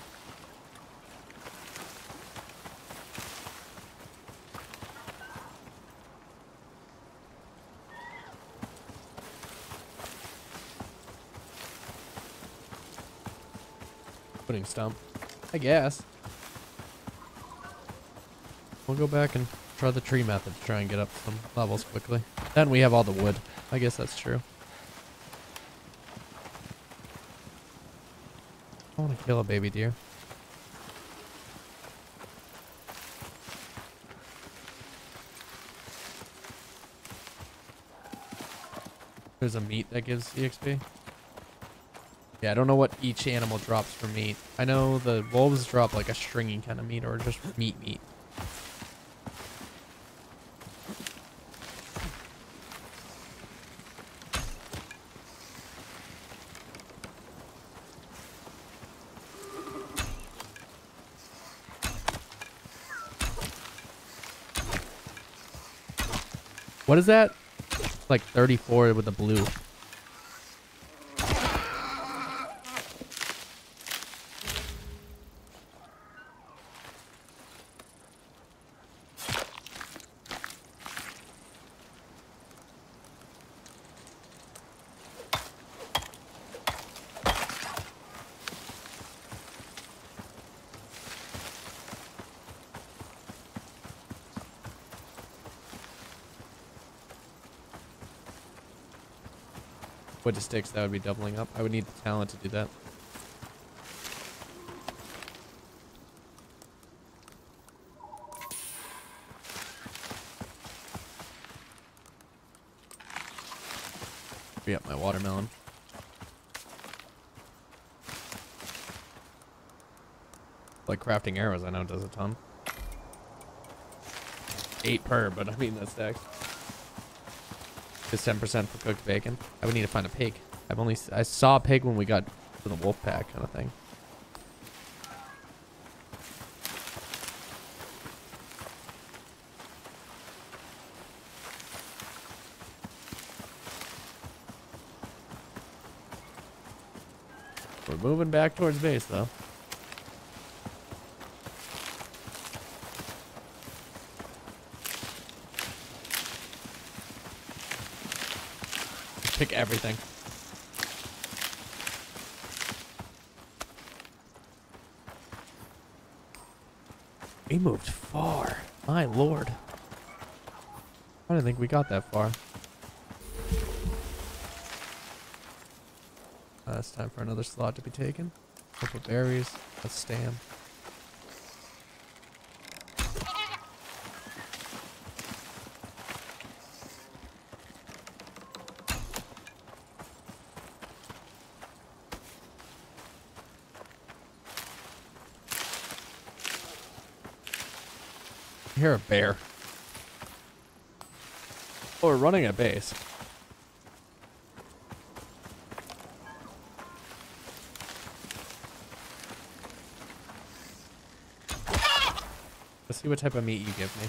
Pudding stump, I guess. We'll go back and try the tree method to try and get up some levels quickly. Then we have all the wood. I guess that's true. I want to kill a baby deer. There's a meat that gives E X P. Yeah, I don't know what each animal drops for meat. I know the wolves drop like a stringy kind of meat or just meat meat. What is that? It's like thirty-four with the blue. To sticks, that would be doubling up. I would need the talent to do that. Free up my watermelon. Like crafting arrows, I know it does a ton. Eight per, but I mean that stacks. It's ten percent for cooked bacon. I would need to find a pig. I've only I saw a pig when we got to the wolf pack kind of thing. We're moving back towards base though. Pick everything. We moved far. My lord. I didn't think we got that far. Uh, it's time for another slot to be taken. A couple berries. A stand. I hear a bear. Oh, we're running a base. Let's see what type of meat you give me.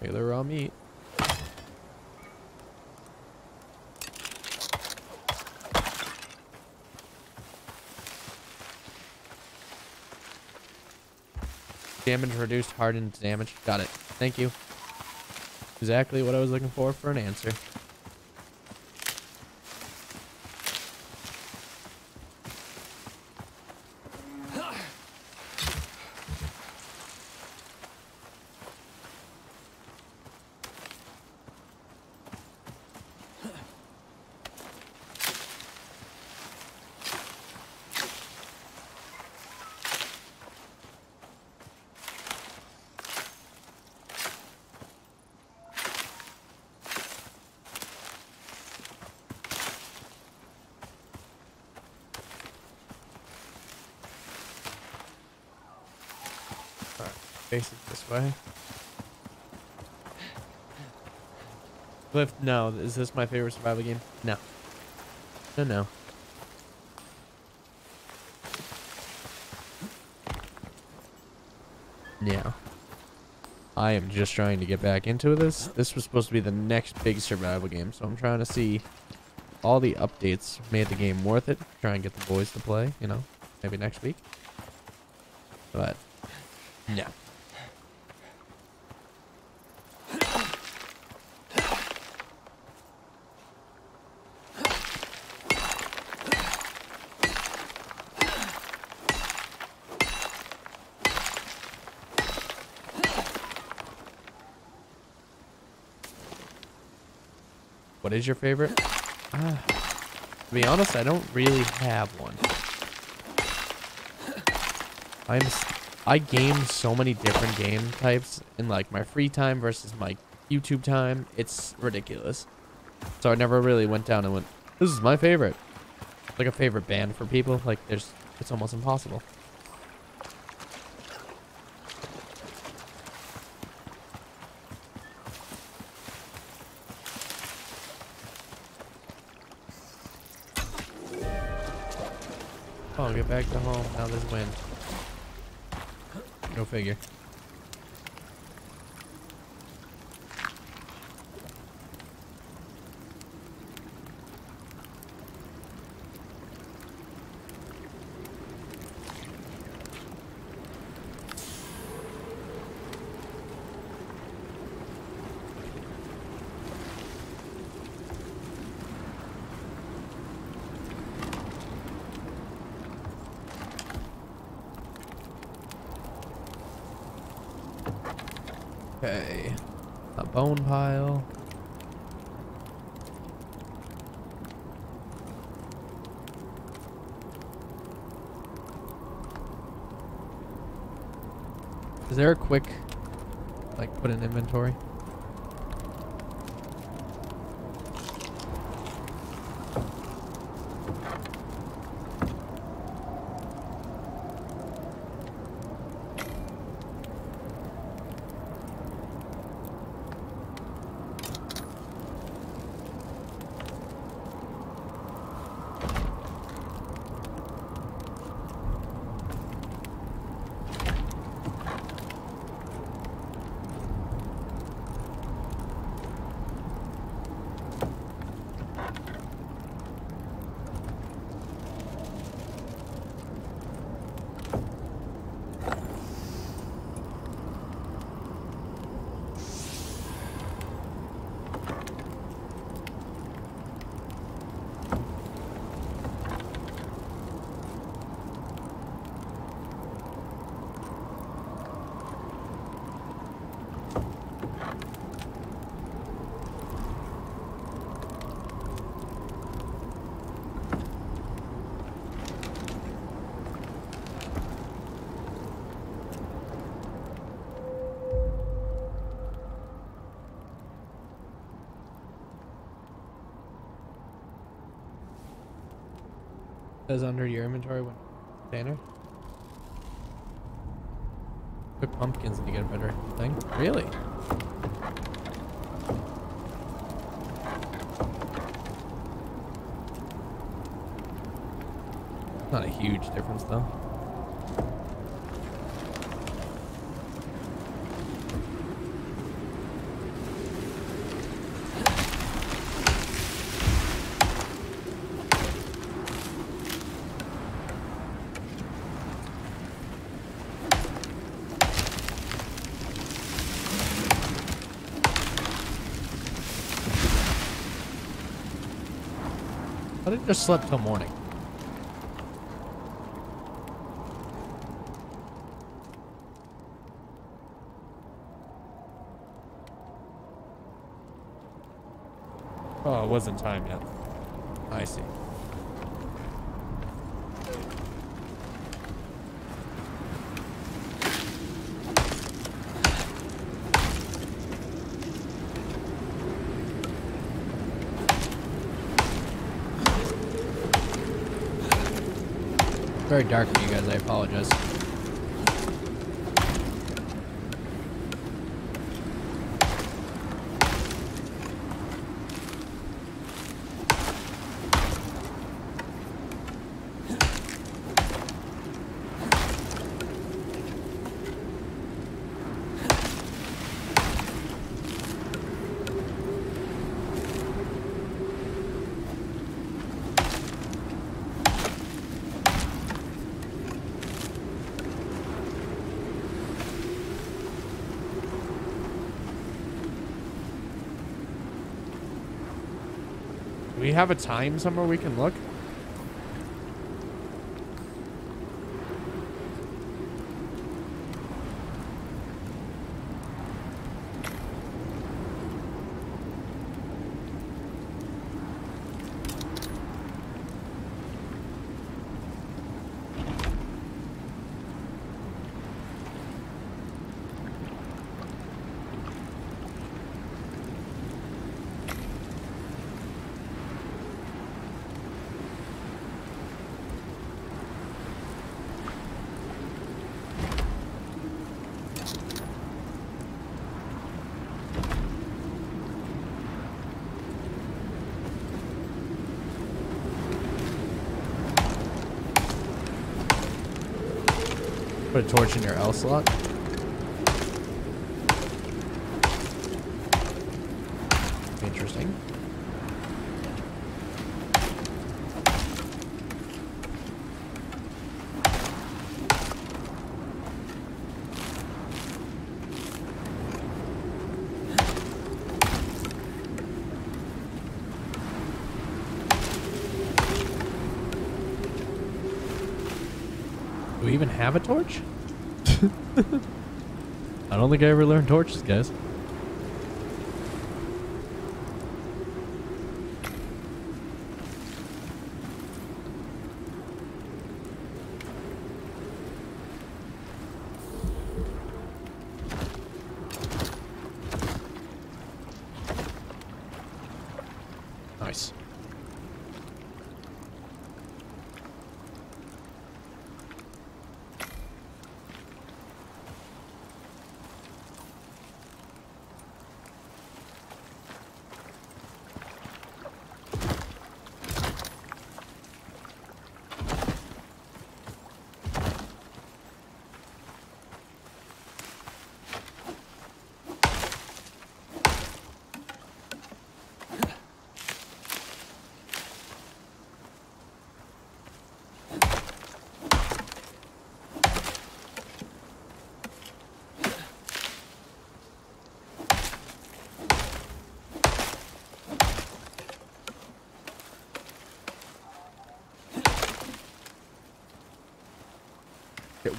Regular raw meat. Damage reduced, hardened damage. Got it. Thank you. Exactly what I was looking for for an answer. face it this way. Cliff, no. Is this my favorite survival game? No. No, no. No. I am just trying to get back into this. This was supposed to be the next big survival game, so I'm trying to see all the updates made the game worth it. Try and get the boys to play, you know, maybe next week. But, no. What is your favorite? Uh, to be honest, I don't really have one. I'm, I game so many different game types in like my free time versus my YouTube time. It's ridiculous. So I never really went down and went, this is my favorite. Like a favorite band for people. Like there's, it's almost impossible. Oh, get back to home. Now there's wind. Go figure. Okay, a bone pile. Is there a quick, like, put in inventory? Says under your inventory when container. Cook pumpkins and you get a better thing. Really? Not a huge difference though. I didn't just sleep till morning. Oh, it wasn't time yet. I see. Very dark for you guys, I apologize. we have a time somewhere we can look? Put a torch in your L slot. Interesting. Do we even have a torch? I don't think I ever learned torches, guys. Nice.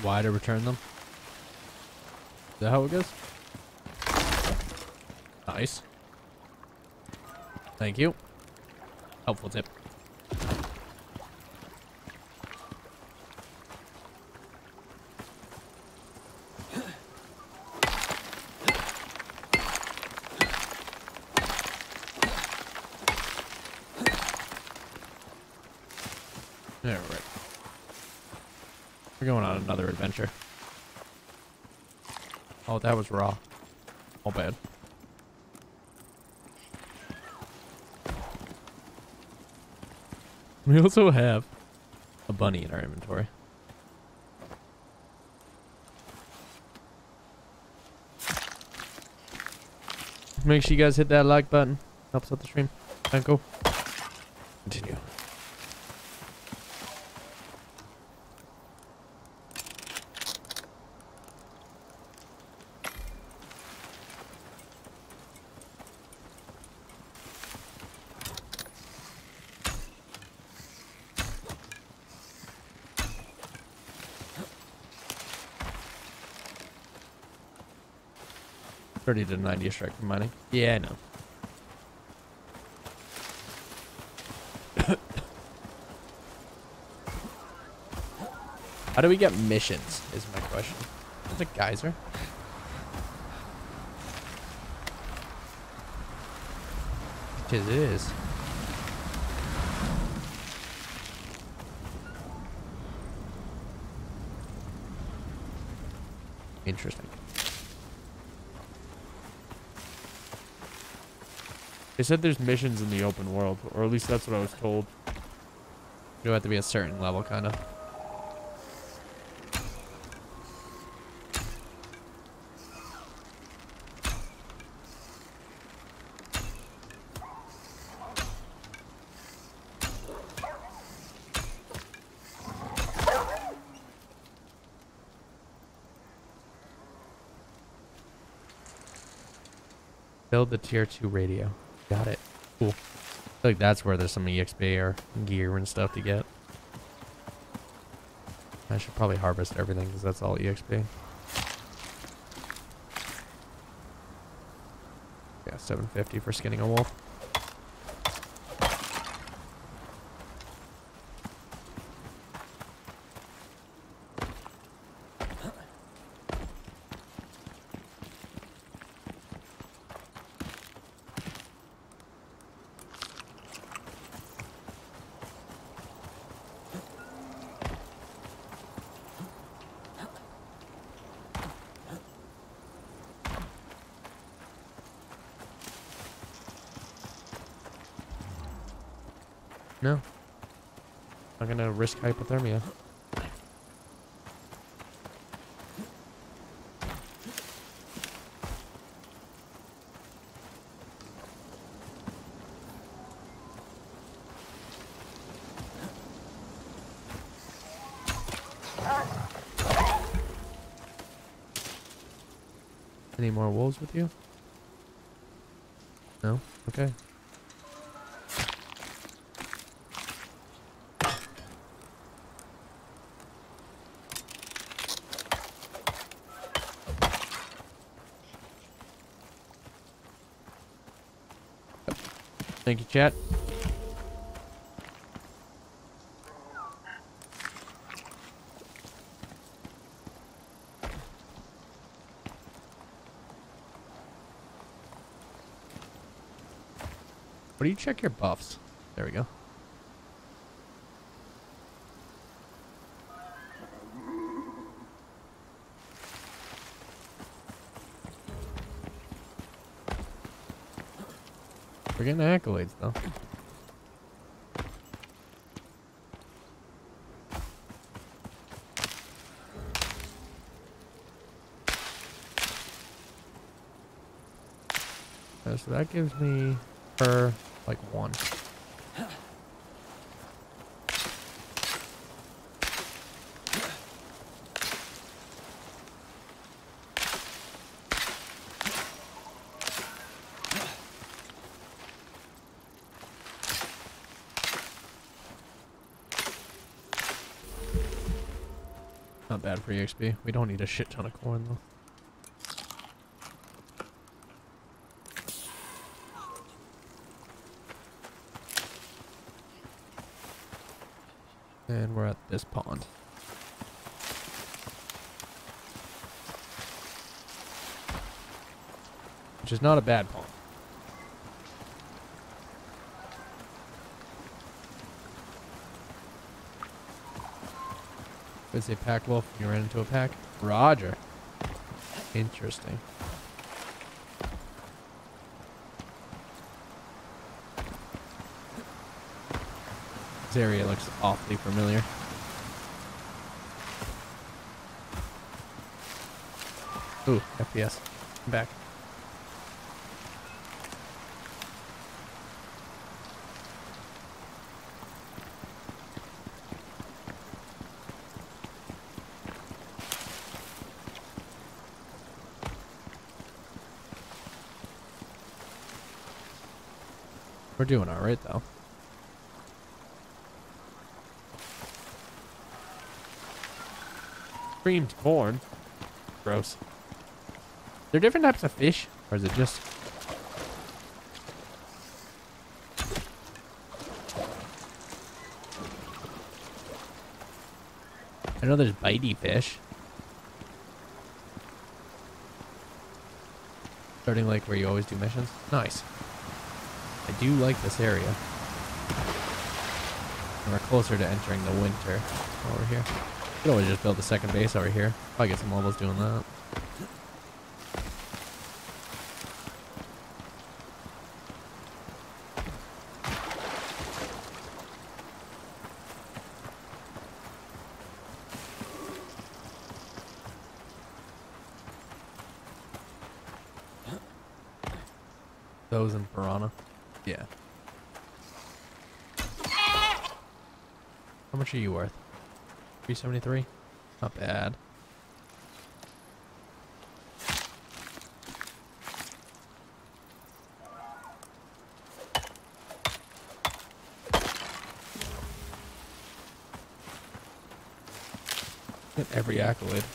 Y to return them. Is that how it goes? Nice. Thank you. Helpful tip. Another adventure. Oh, that was raw. All bad. We also have a bunny in our inventory. Make sure you guys hit that like button. Helps out the stream. Thank you. Continue. thirty to ninety strike for mining. Yeah, I know. How do we get missions is my question. That's a geyser. Because it is. Interesting. They said there's missions in the open world, or at least that's what I was told. You have to be a certain level, kind of. Build the tier two radio. Got it. Cool. feel like that's where there's some E X P or gear and stuff to get. I should probably harvest everything because that's all E X P. Yeah, seven fifty for skinning a wolf. No. I'm gonna risk hypothermia. Any more wolves with you? No? Okay. Thank you, chat. What do you check your buffs? There we go. We're getting accolades though. Okay, so that gives me her like one. Bad for E X P. We don't need a shit ton of corn though. And we're at this pond. Which is not a bad pond. It's a pack wolf. You ran into a pack. Roger. Interesting. This area looks awfully familiar. Ooh, F P S. I'm back. We're doing all right, though. Creamed corn. Gross. Are there different types of fish? Or is it just... I know there's bitey fish. Starting like where you always do missions. Nice. I do like this area. And we're closer to entering the winter over here. We could always just build a second base over here. Probably get some levels doing that. Those and piranha. Yeah. How much are you worth? three seventy-three? Not bad. Get every accolade.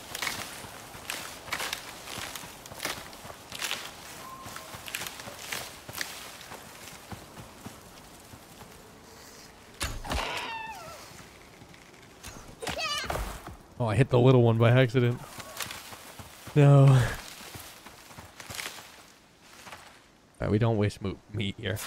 Oh, I hit the little one by accident. No. Alright, we don't waste mo- meat here.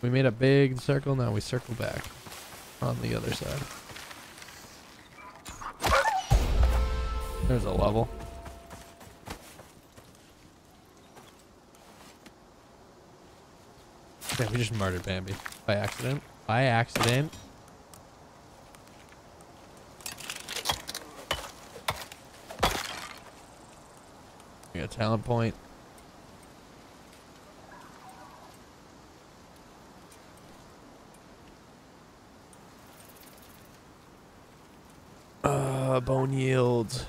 We made a big circle, now we circle back on the other side. There's a level. Yeah, we just murdered Bambi by accident. By accident. We got a talent point. Bone yields.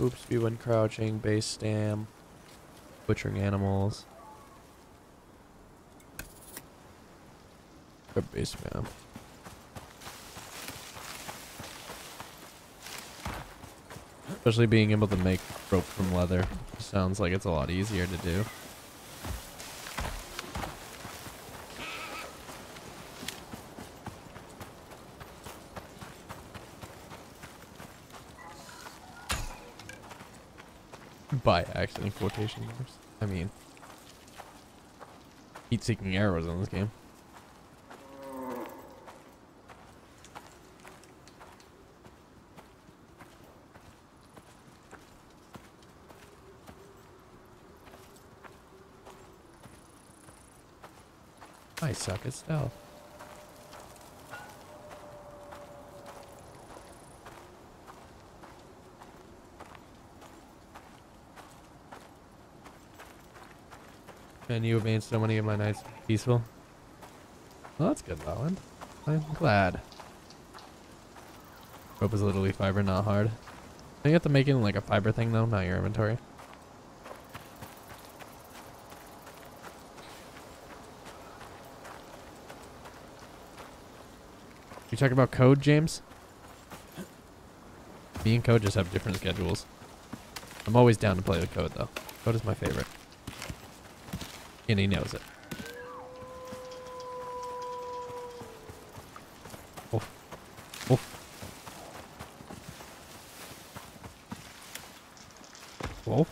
Oops, we went crouching. Base stam. Butchering animals. Good base spam. Especially being able to make rope from leather. Sounds like it's a lot easier to do. By accident, quotation marks. I mean, heat-seeking arrows on this game. I suck at stealth. And you have made so many of my nights peaceful. Well, that's good, Lowland. I'm glad. Rope is literally fiber, not hard. You have to make it like a fiber thing, though, not your inventory. You talking about code, James? Me and Code just have different schedules. I'm always down to play with Code, though. Code is my favorite. And he knows it. Oh. Oh. Oh.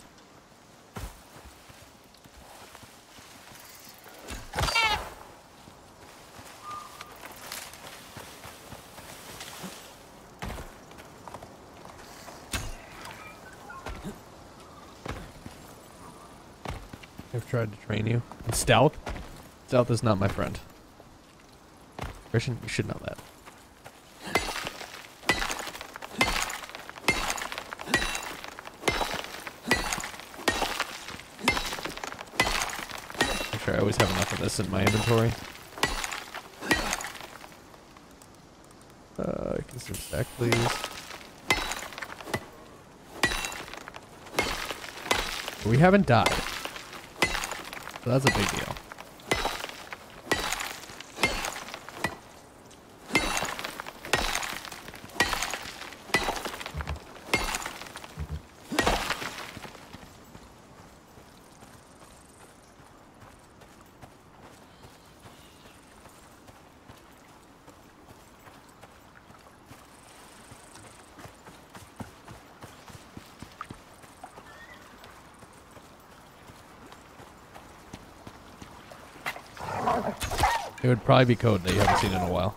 Tried to train you. And stealth? Stealth is not my friend. Christian, you should know that. I'm sure I always have enough of this in my inventory. Uh, I can some stack, please. We haven't died. So that's a big deal. It would probably be Code that you haven't seen in a while.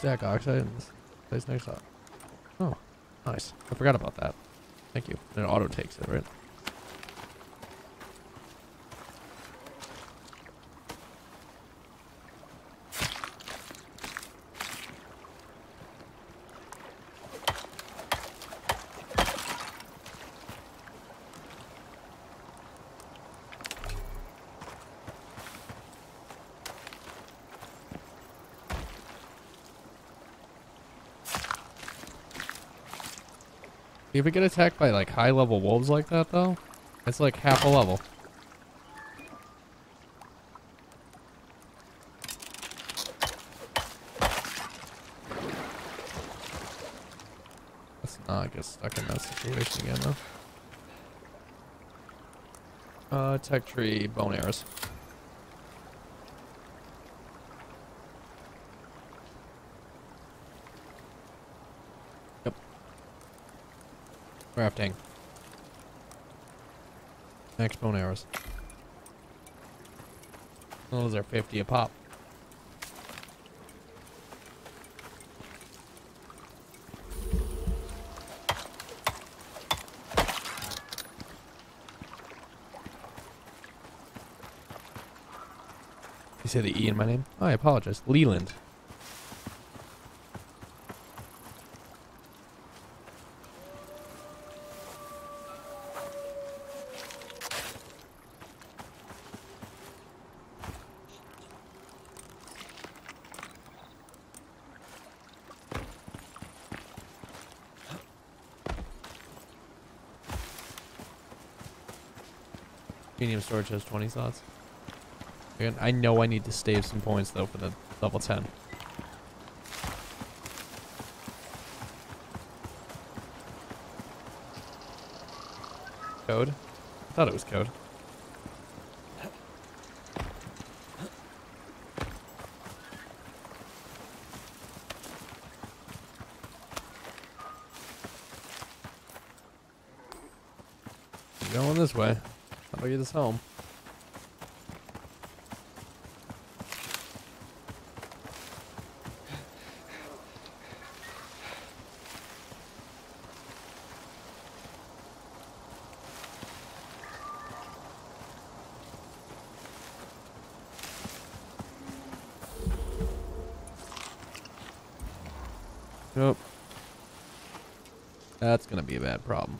Stack oxide and place next up. Oh, nice. I forgot about that. Thank you. And it auto takes it, right? If we get attacked by like high level wolves like that though, it's like half a level. Let's not get stuck in that situation again though. Uh, tech tree, bone arrows. Crafting. Next bone arrows. Those are fifty a pop. You say the E in my name? Oh, I apologize. Leland. Medium storage has twenty slots. Again, I know I need to save some points though for the level ten. Code? I thought it was code. You're going this way. I'll get this home. Nope. That's gonna be a bad problem.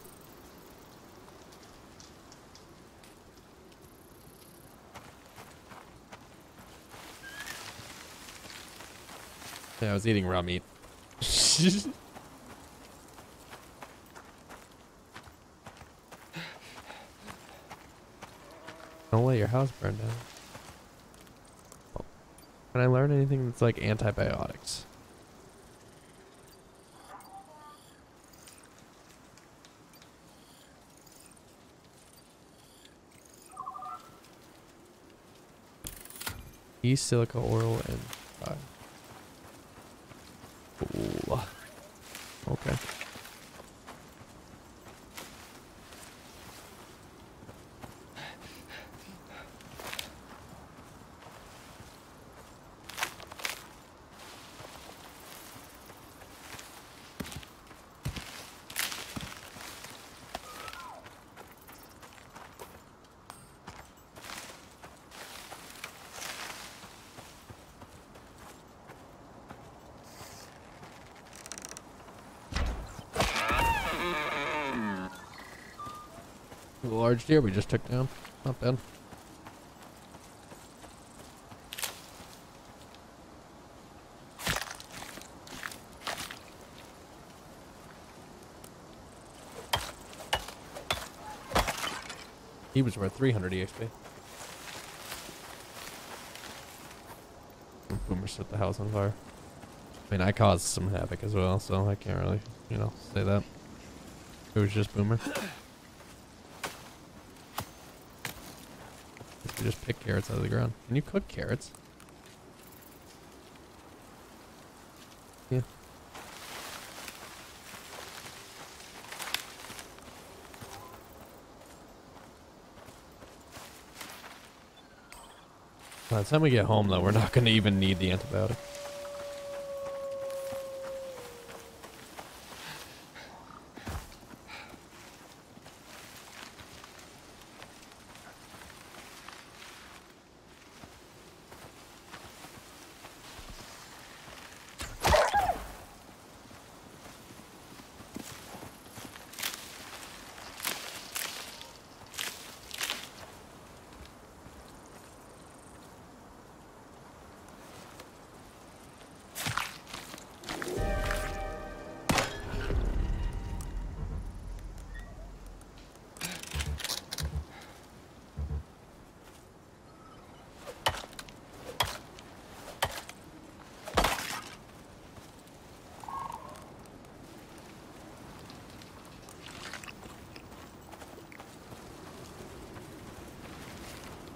Yeah, I was eating raw meat. Don't let your house burn down. Oh. Can I learn anything that's like antibiotics? E silica oil and uh, okay. Large deer we just took down. Not bad. He was worth three hundred E X P. Boomer set the house on fire. I mean, I caused some havoc as well, so I can't really, you know, say that. It was just Boomer. You just pick carrots out of the ground. Can you cook carrots? Yeah. By the time we get home, though, we're not going to even need the antibiotic.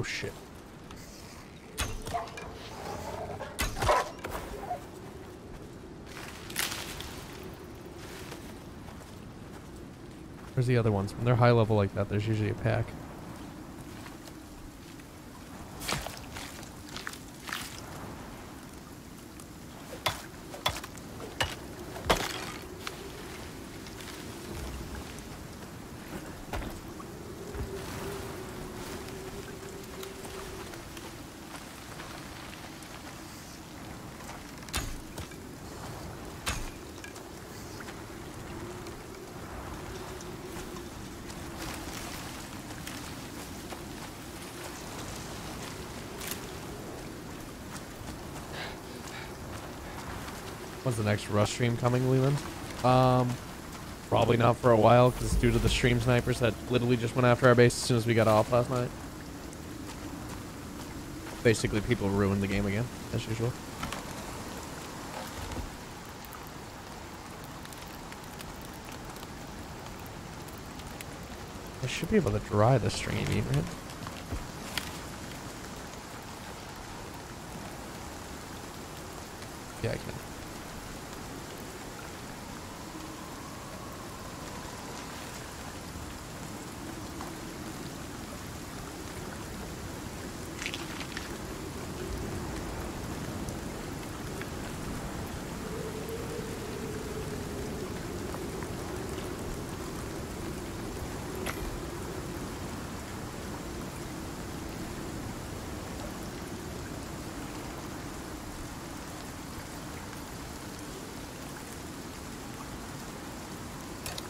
Oh shit. Where's the other ones? When they're high level like that, there's usually a pack. When's the next Rust stream coming, Leland? Um, probably not for a while, because due to the Stream Snipers that literally just went after our base as soon as we got off last night. Basically, people ruined the game again, as usual. I should be able to dry the stringy meat, right? Yeah, I can.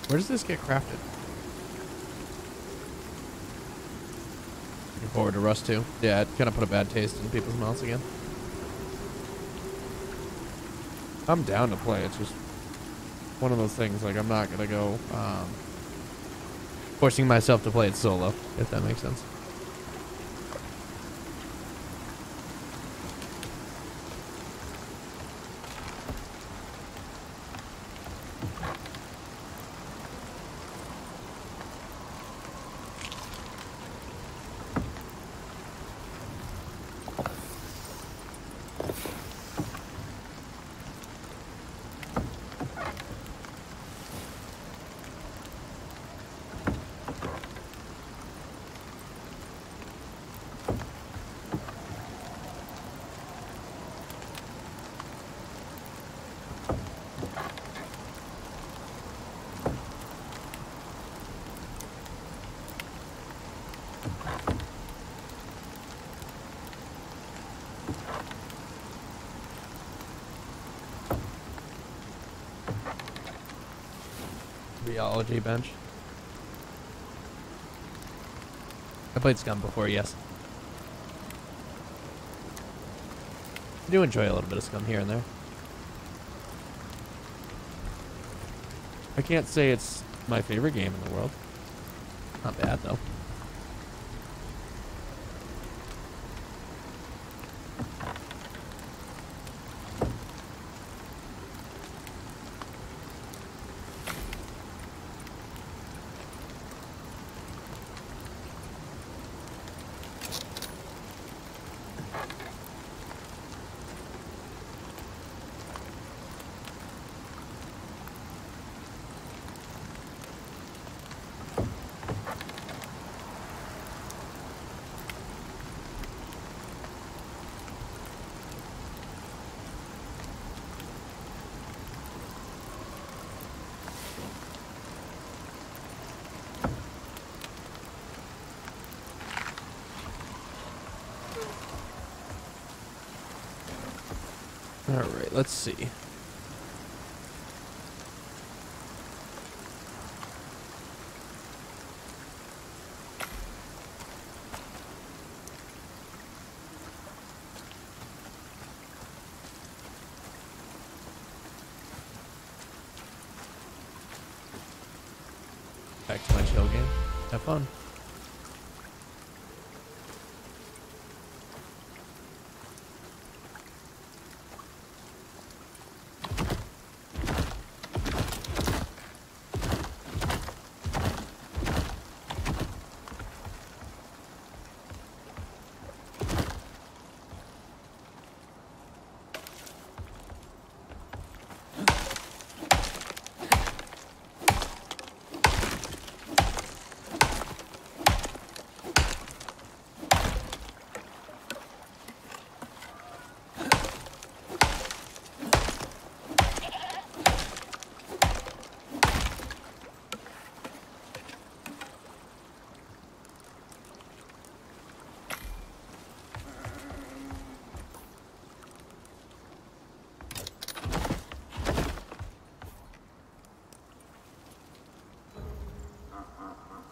Where does this get crafted? Looking forward to Rust too. Yeah, it kind of put a bad taste in people's mouths again. I'm down to play. It's just one of those things. Like, I'm not going to go um, forcing myself to play it solo, if that makes sense. Biology bench. I played Scum before, yes. I do enjoy a little bit of Scum here and there. I can't say it's my favorite game in the world. Not bad, though. Let's see. Back to my chill game. Have fun.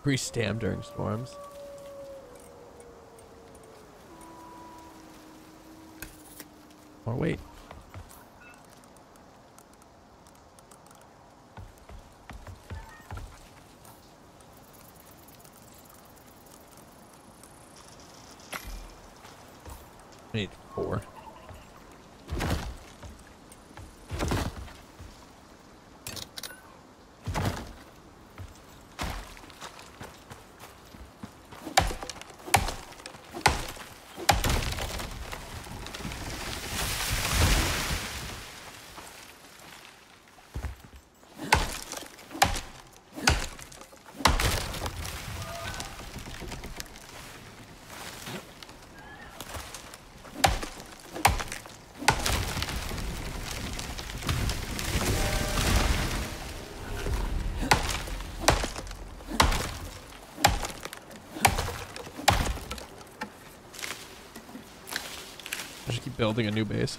Increased stamina during storms. Or wait. I need four. Building a new base.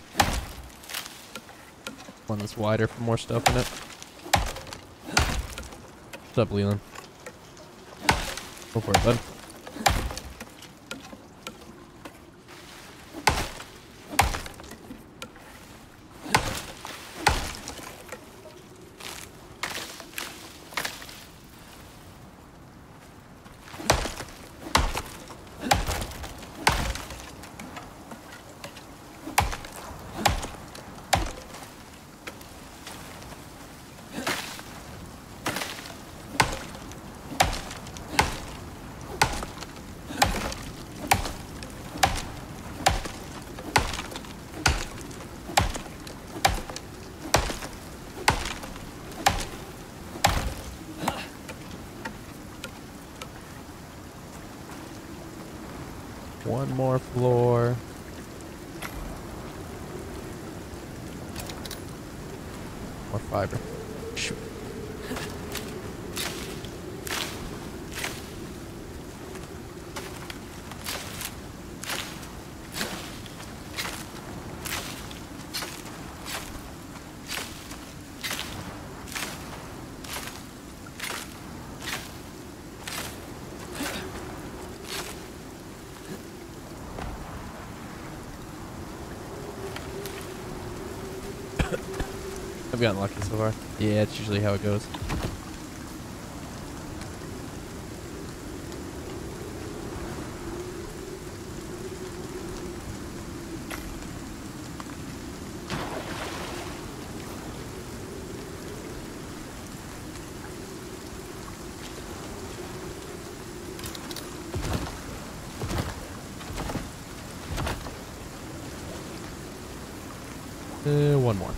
One that's wider for more stuff in it. What's up, Leland? Go for it, bud. One more floor. More fiber. Shoot. Gotten lucky so far. Yeah, it's usually how it goes. Uh, one more.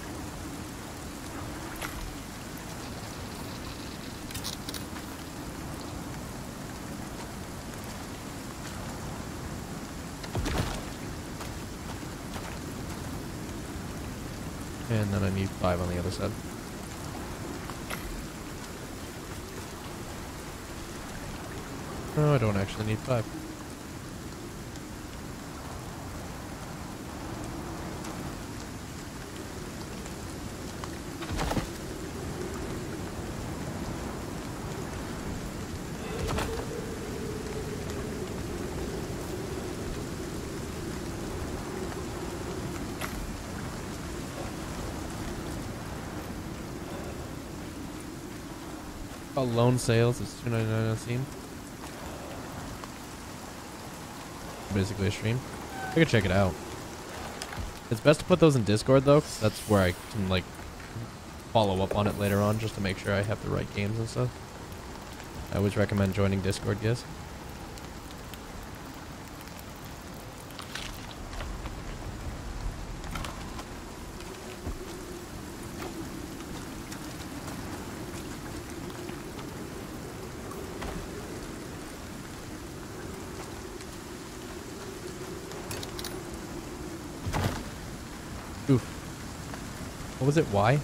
And then I need five on the other side. No, I don't actually need five. Loan sales is two ninety-nine a scene. Basically a stream. I could check it out. It's best to put those in Discord though, cause that's where I can like follow up on it later on, just to make sure I have the right games and stuff. I always recommend joining Discord, guys. What was it? Why?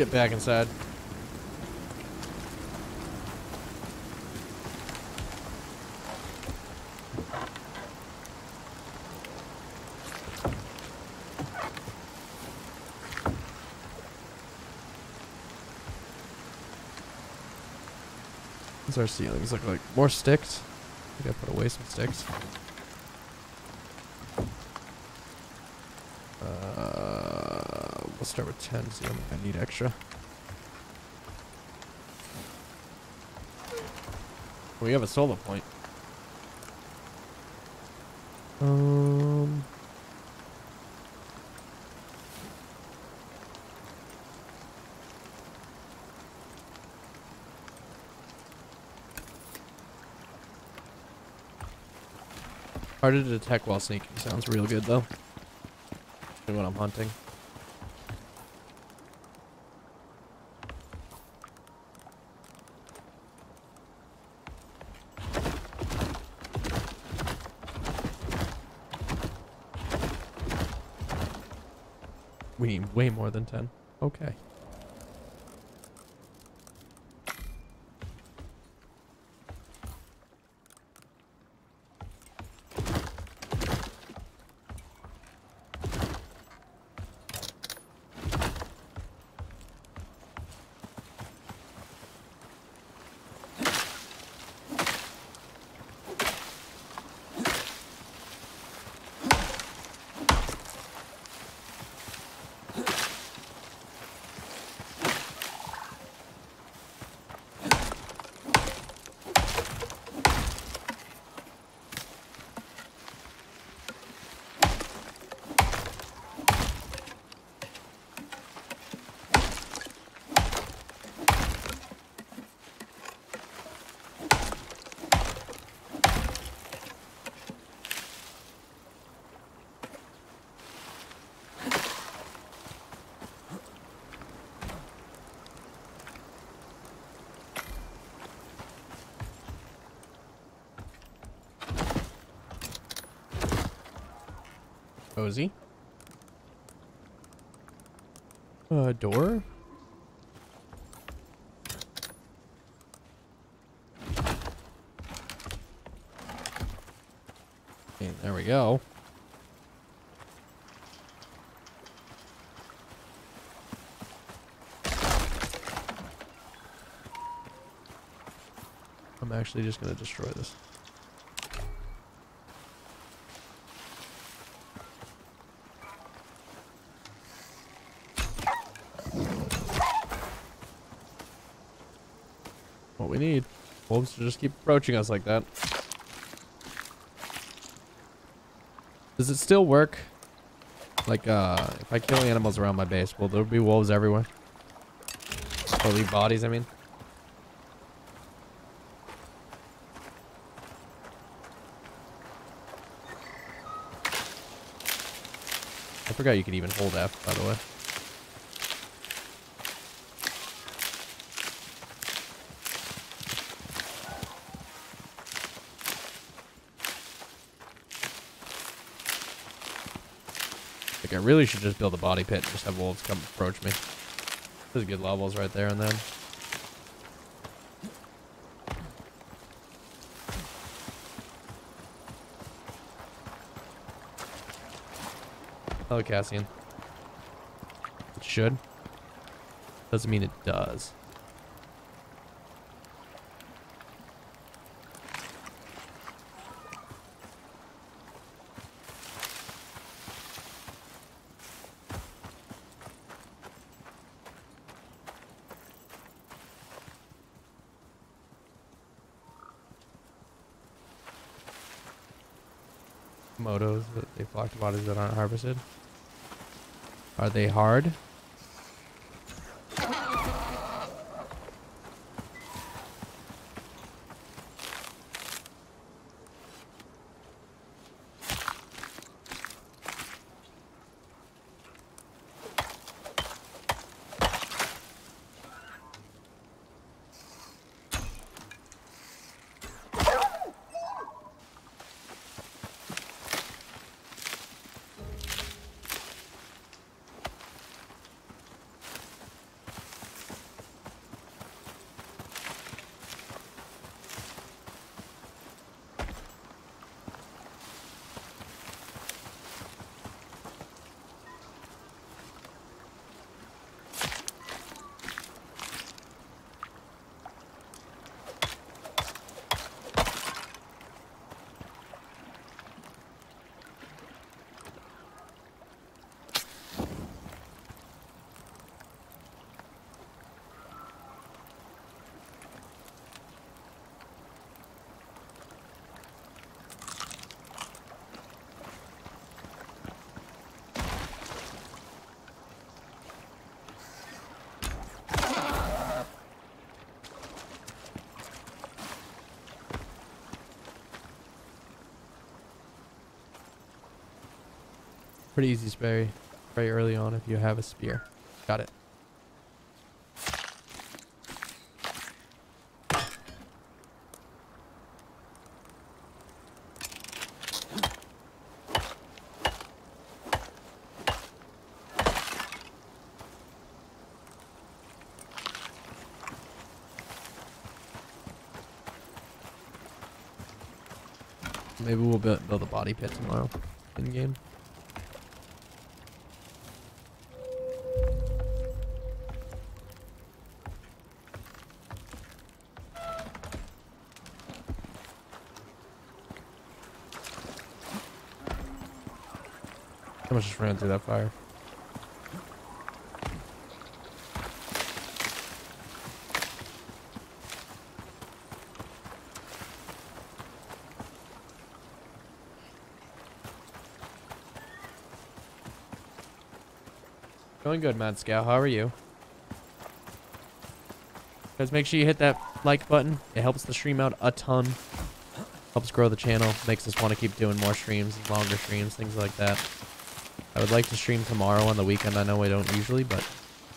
Get back inside. What's our ceilings look like? More sticks? I gotta put away some sticks. Uh, we'll start with ten, so I need extra. We have a solar point. Um. Hard to detect while sneaking. Sounds real good though. When I'm hunting. We need way more than ten. Okay. Cozy. Uh, door? Okay, there we go. I'm actually just gonna destroy this. Need. Wolves to just keep approaching us like that. Does it still work? Like, uh, if I kill animals around my base, will there be wolves everywhere? Or leave bodies, I mean. I forgot you could even hold F, by the way. I really should just build a body pit and just have wolves come approach me. There's good levels right there and then. Hello, Cassian. It should. Doesn't mean it does. Motos that they flock to bodies that aren't harvested. Are they hard? pretty easy to spray very early on if you have a spear. Got it. Maybe we'll build a body pit tomorrow in game. I almost just ran through that fire. Doing good, Mad Scout. How are you? Guys, make sure you hit that like button. It helps the stream out a ton. Helps grow the channel. Makes us want to keep doing more streams, longer streams, things like that. I would like to stream tomorrow on the weekend. I know I don't usually, but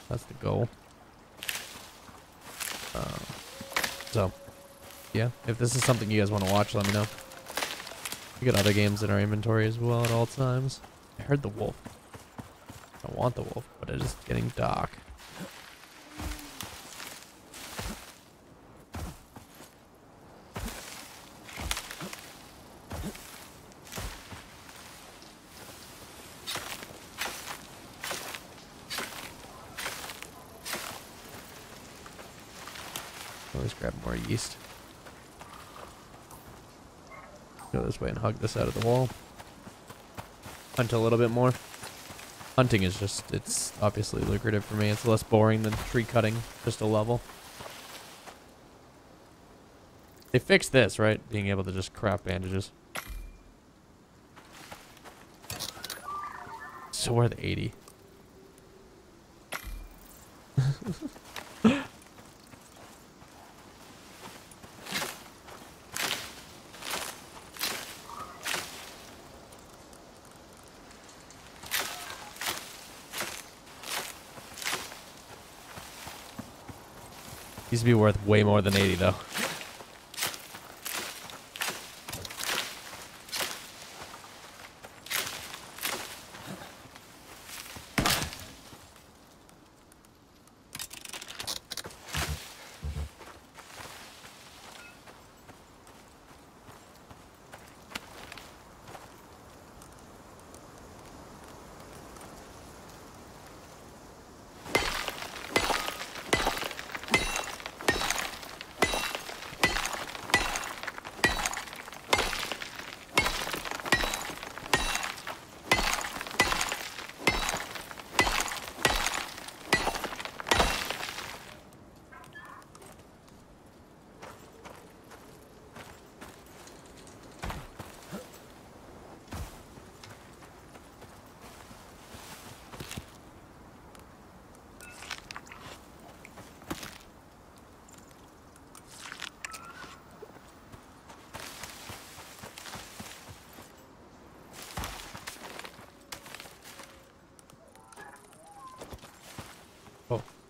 that's the goal. Uh, so, yeah. If this is something you guys want to watch, let me know. We got other games in our inventory as well at all times. I heard the wolf. I don't want the wolf, but it is getting dark. Let's grab more yeast. Go this way and hug this out of the wall. Hunt a little bit more. Hunting is just, it's obviously lucrative for me. It's less boring than tree cutting, just a level. They fixed this, right? Being able to just craft bandages. So we're at eighty. These would be worth way more than eighty, though.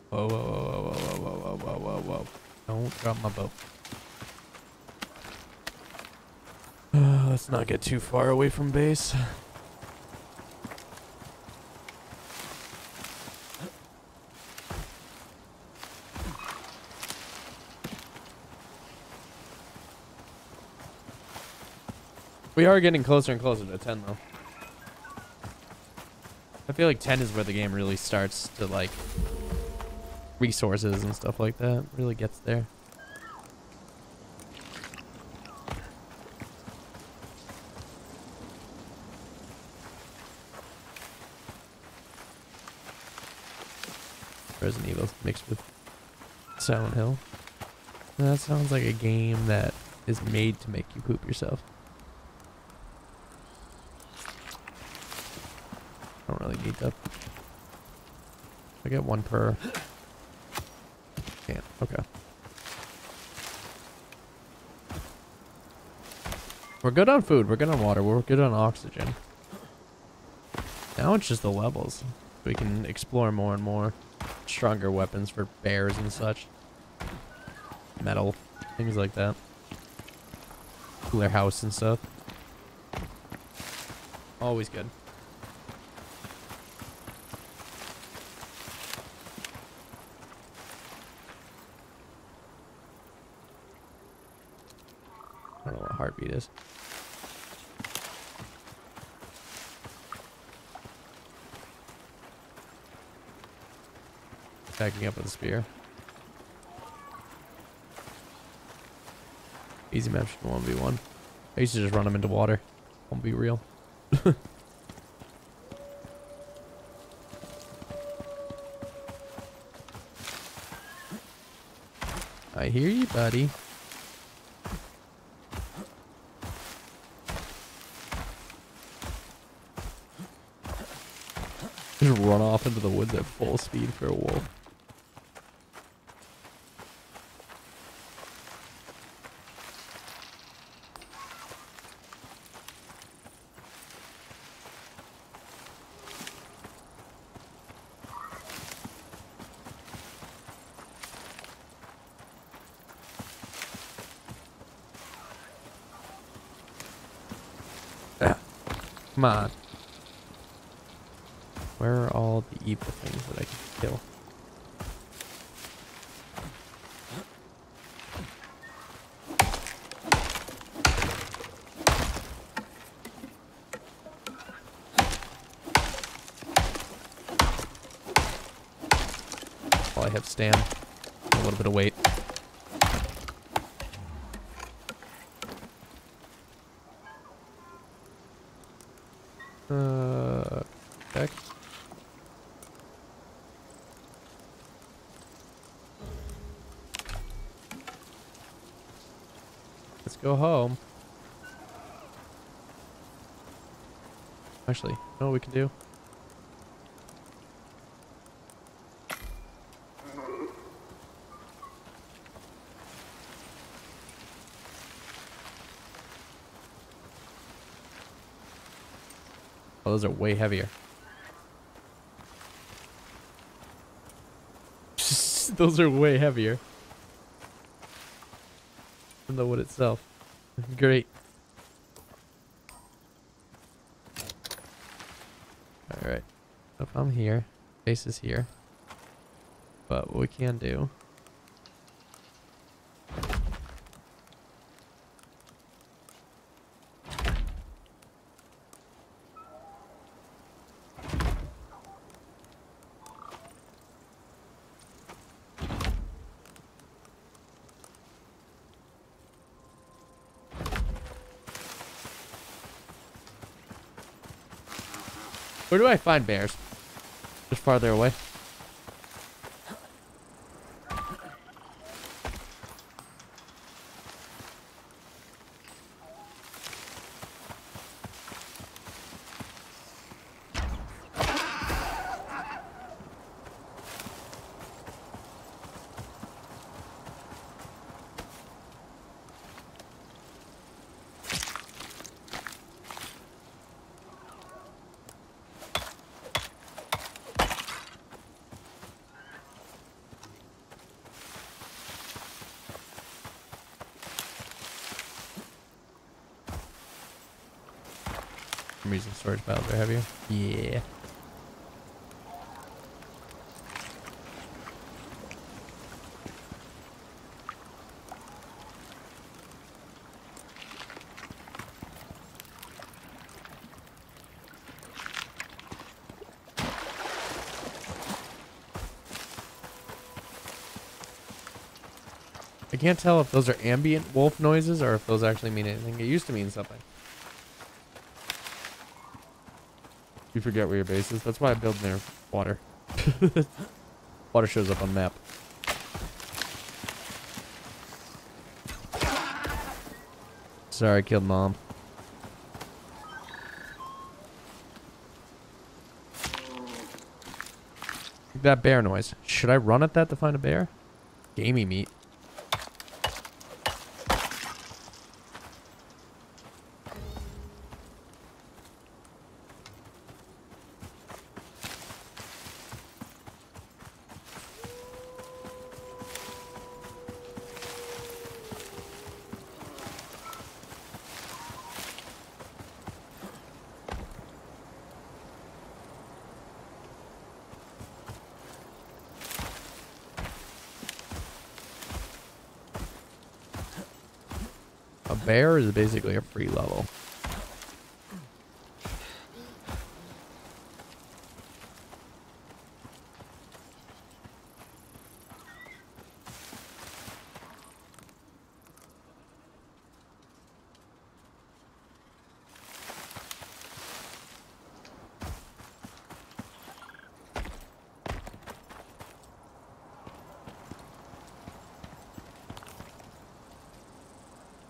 Whoa, whoa, whoa, whoa, whoa, whoa, whoa, whoa, whoa, whoa. Don't drop my boat. Uh, let's not get too far away from base. We are getting closer and closer to ten, though. I feel like ten is where the game really starts to, like... resources and stuff like that really gets there. Resident Evil mixed with Silent Hill. That sounds like a game that is made to make you poop yourself. I don't really need that. I get one per. Can't. Okay. We're good on food. We're good on water. We're good on oxygen. Now it's just the levels. We can explore more and more. Stronger weapons for bears and such. Metal. Things like that. Cooler house and stuff. Always good. I don't know what heartbeat is. Backing up with a spear. Easy match for one v one. I used to just run them into water. Won't be real. I hear you, buddy. Just run off into the woods at full speed for a wolf. Come on. Where are all the evil things that I can kill? Well, I have stamina, a little bit of weight. Go home. Actually, you know what we can do? Oh, those are way heavier. Those are way heavier than the wood itself. Great. Alright. If I'm here, base is here. But what we can do. Where do I find bears? Just farther away. I'm using storage piles are heavier. Yeah. I can't tell if those are ambient wolf noises or if those actually mean anything. It used to mean something. You forget where your base is. That's why I build near water. Water shows up on the map. Sorry, I killed mom. That bear noise. Should I run at that to find a bear? Gamey meat. A bear is basically a free level.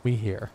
We here.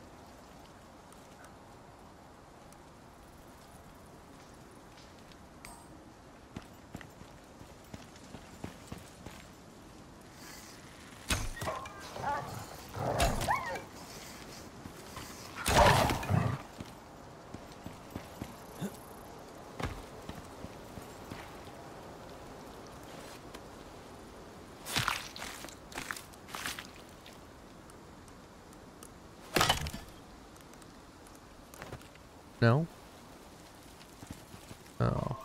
No? Oh.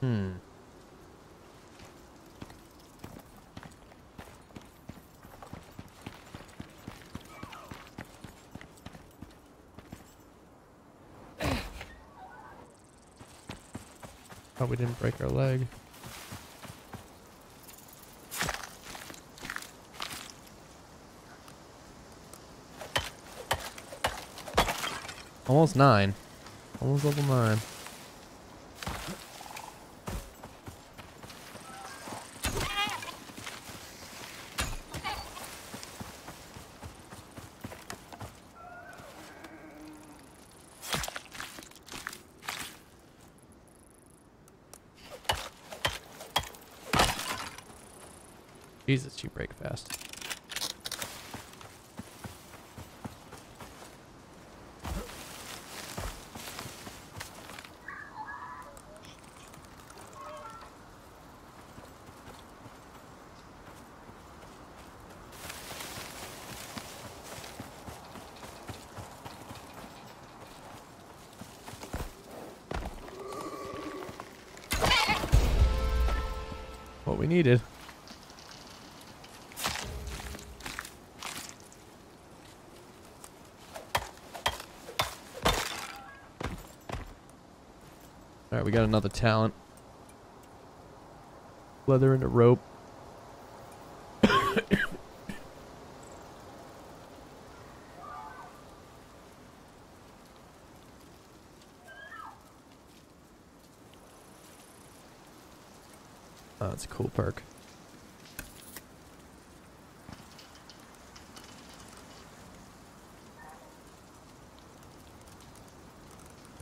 Hmm. Oh, we didn't break our leg. Almost nine. Almost level nine. Jesus, you break fast. What we needed. We got another talent. Leather and a rope. Oh, that's a cool perk.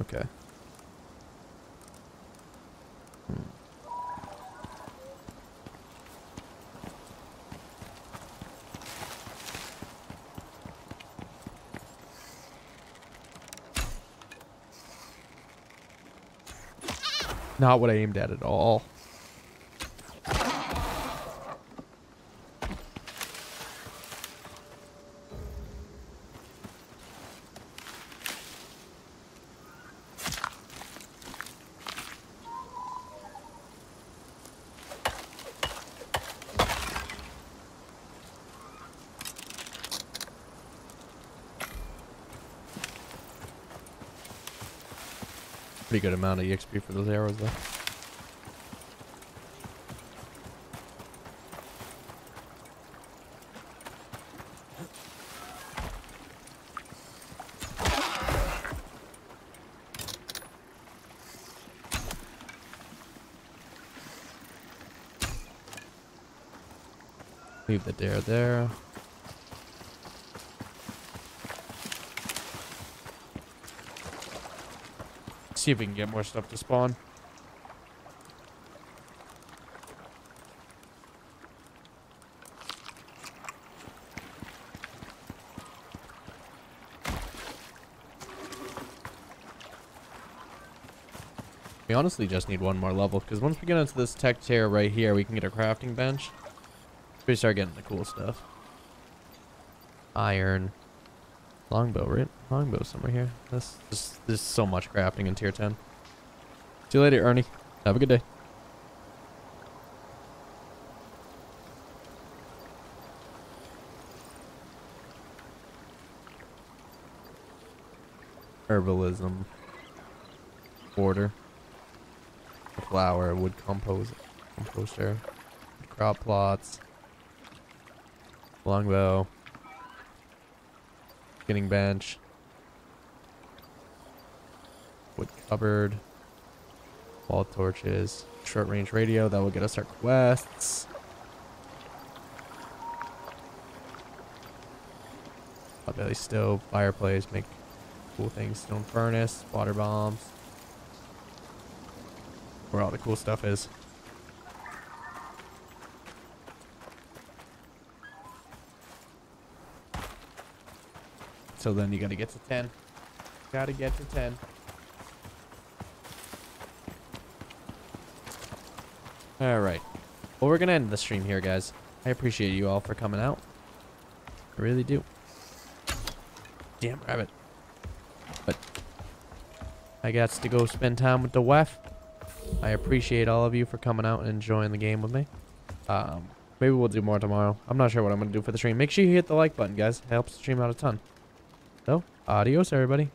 Okay. Not what I aimed at at all. Pretty good amount of E X P for those arrows though. Leave the dare there. See if we can get more stuff to spawn. We honestly just need one more level, because once we get into this tech tier right here, we can get a crafting bench. We start getting the cool stuff. Iron. Longbow, right? Longbow somewhere here. This, this, There's so much crafting in tier ten. See you later, Ernie. Have a good day. Herbalism. Border. Flower, wood compost, composter, crop plots, longbow, skinning bench, wood cupboard, wall torches, short range radio, that will get us our quests. Hot belly stove, fireplace, make cool things, stone furnace, water bombs. Where all the cool stuff is. So then you gotta get to ten. Gotta get to ten. Alright. Well, we're gonna end the stream here, guys. I appreciate you all for coming out. I really do. Damn rabbit. But I got to go spend time with the wife. I appreciate all of you for coming out and enjoying the game with me. Um, maybe we'll do more tomorrow. I'm not sure what I'm going to do for the stream. Make sure you hit the like button, guys. It helps the stream out a ton. So, adios, everybody.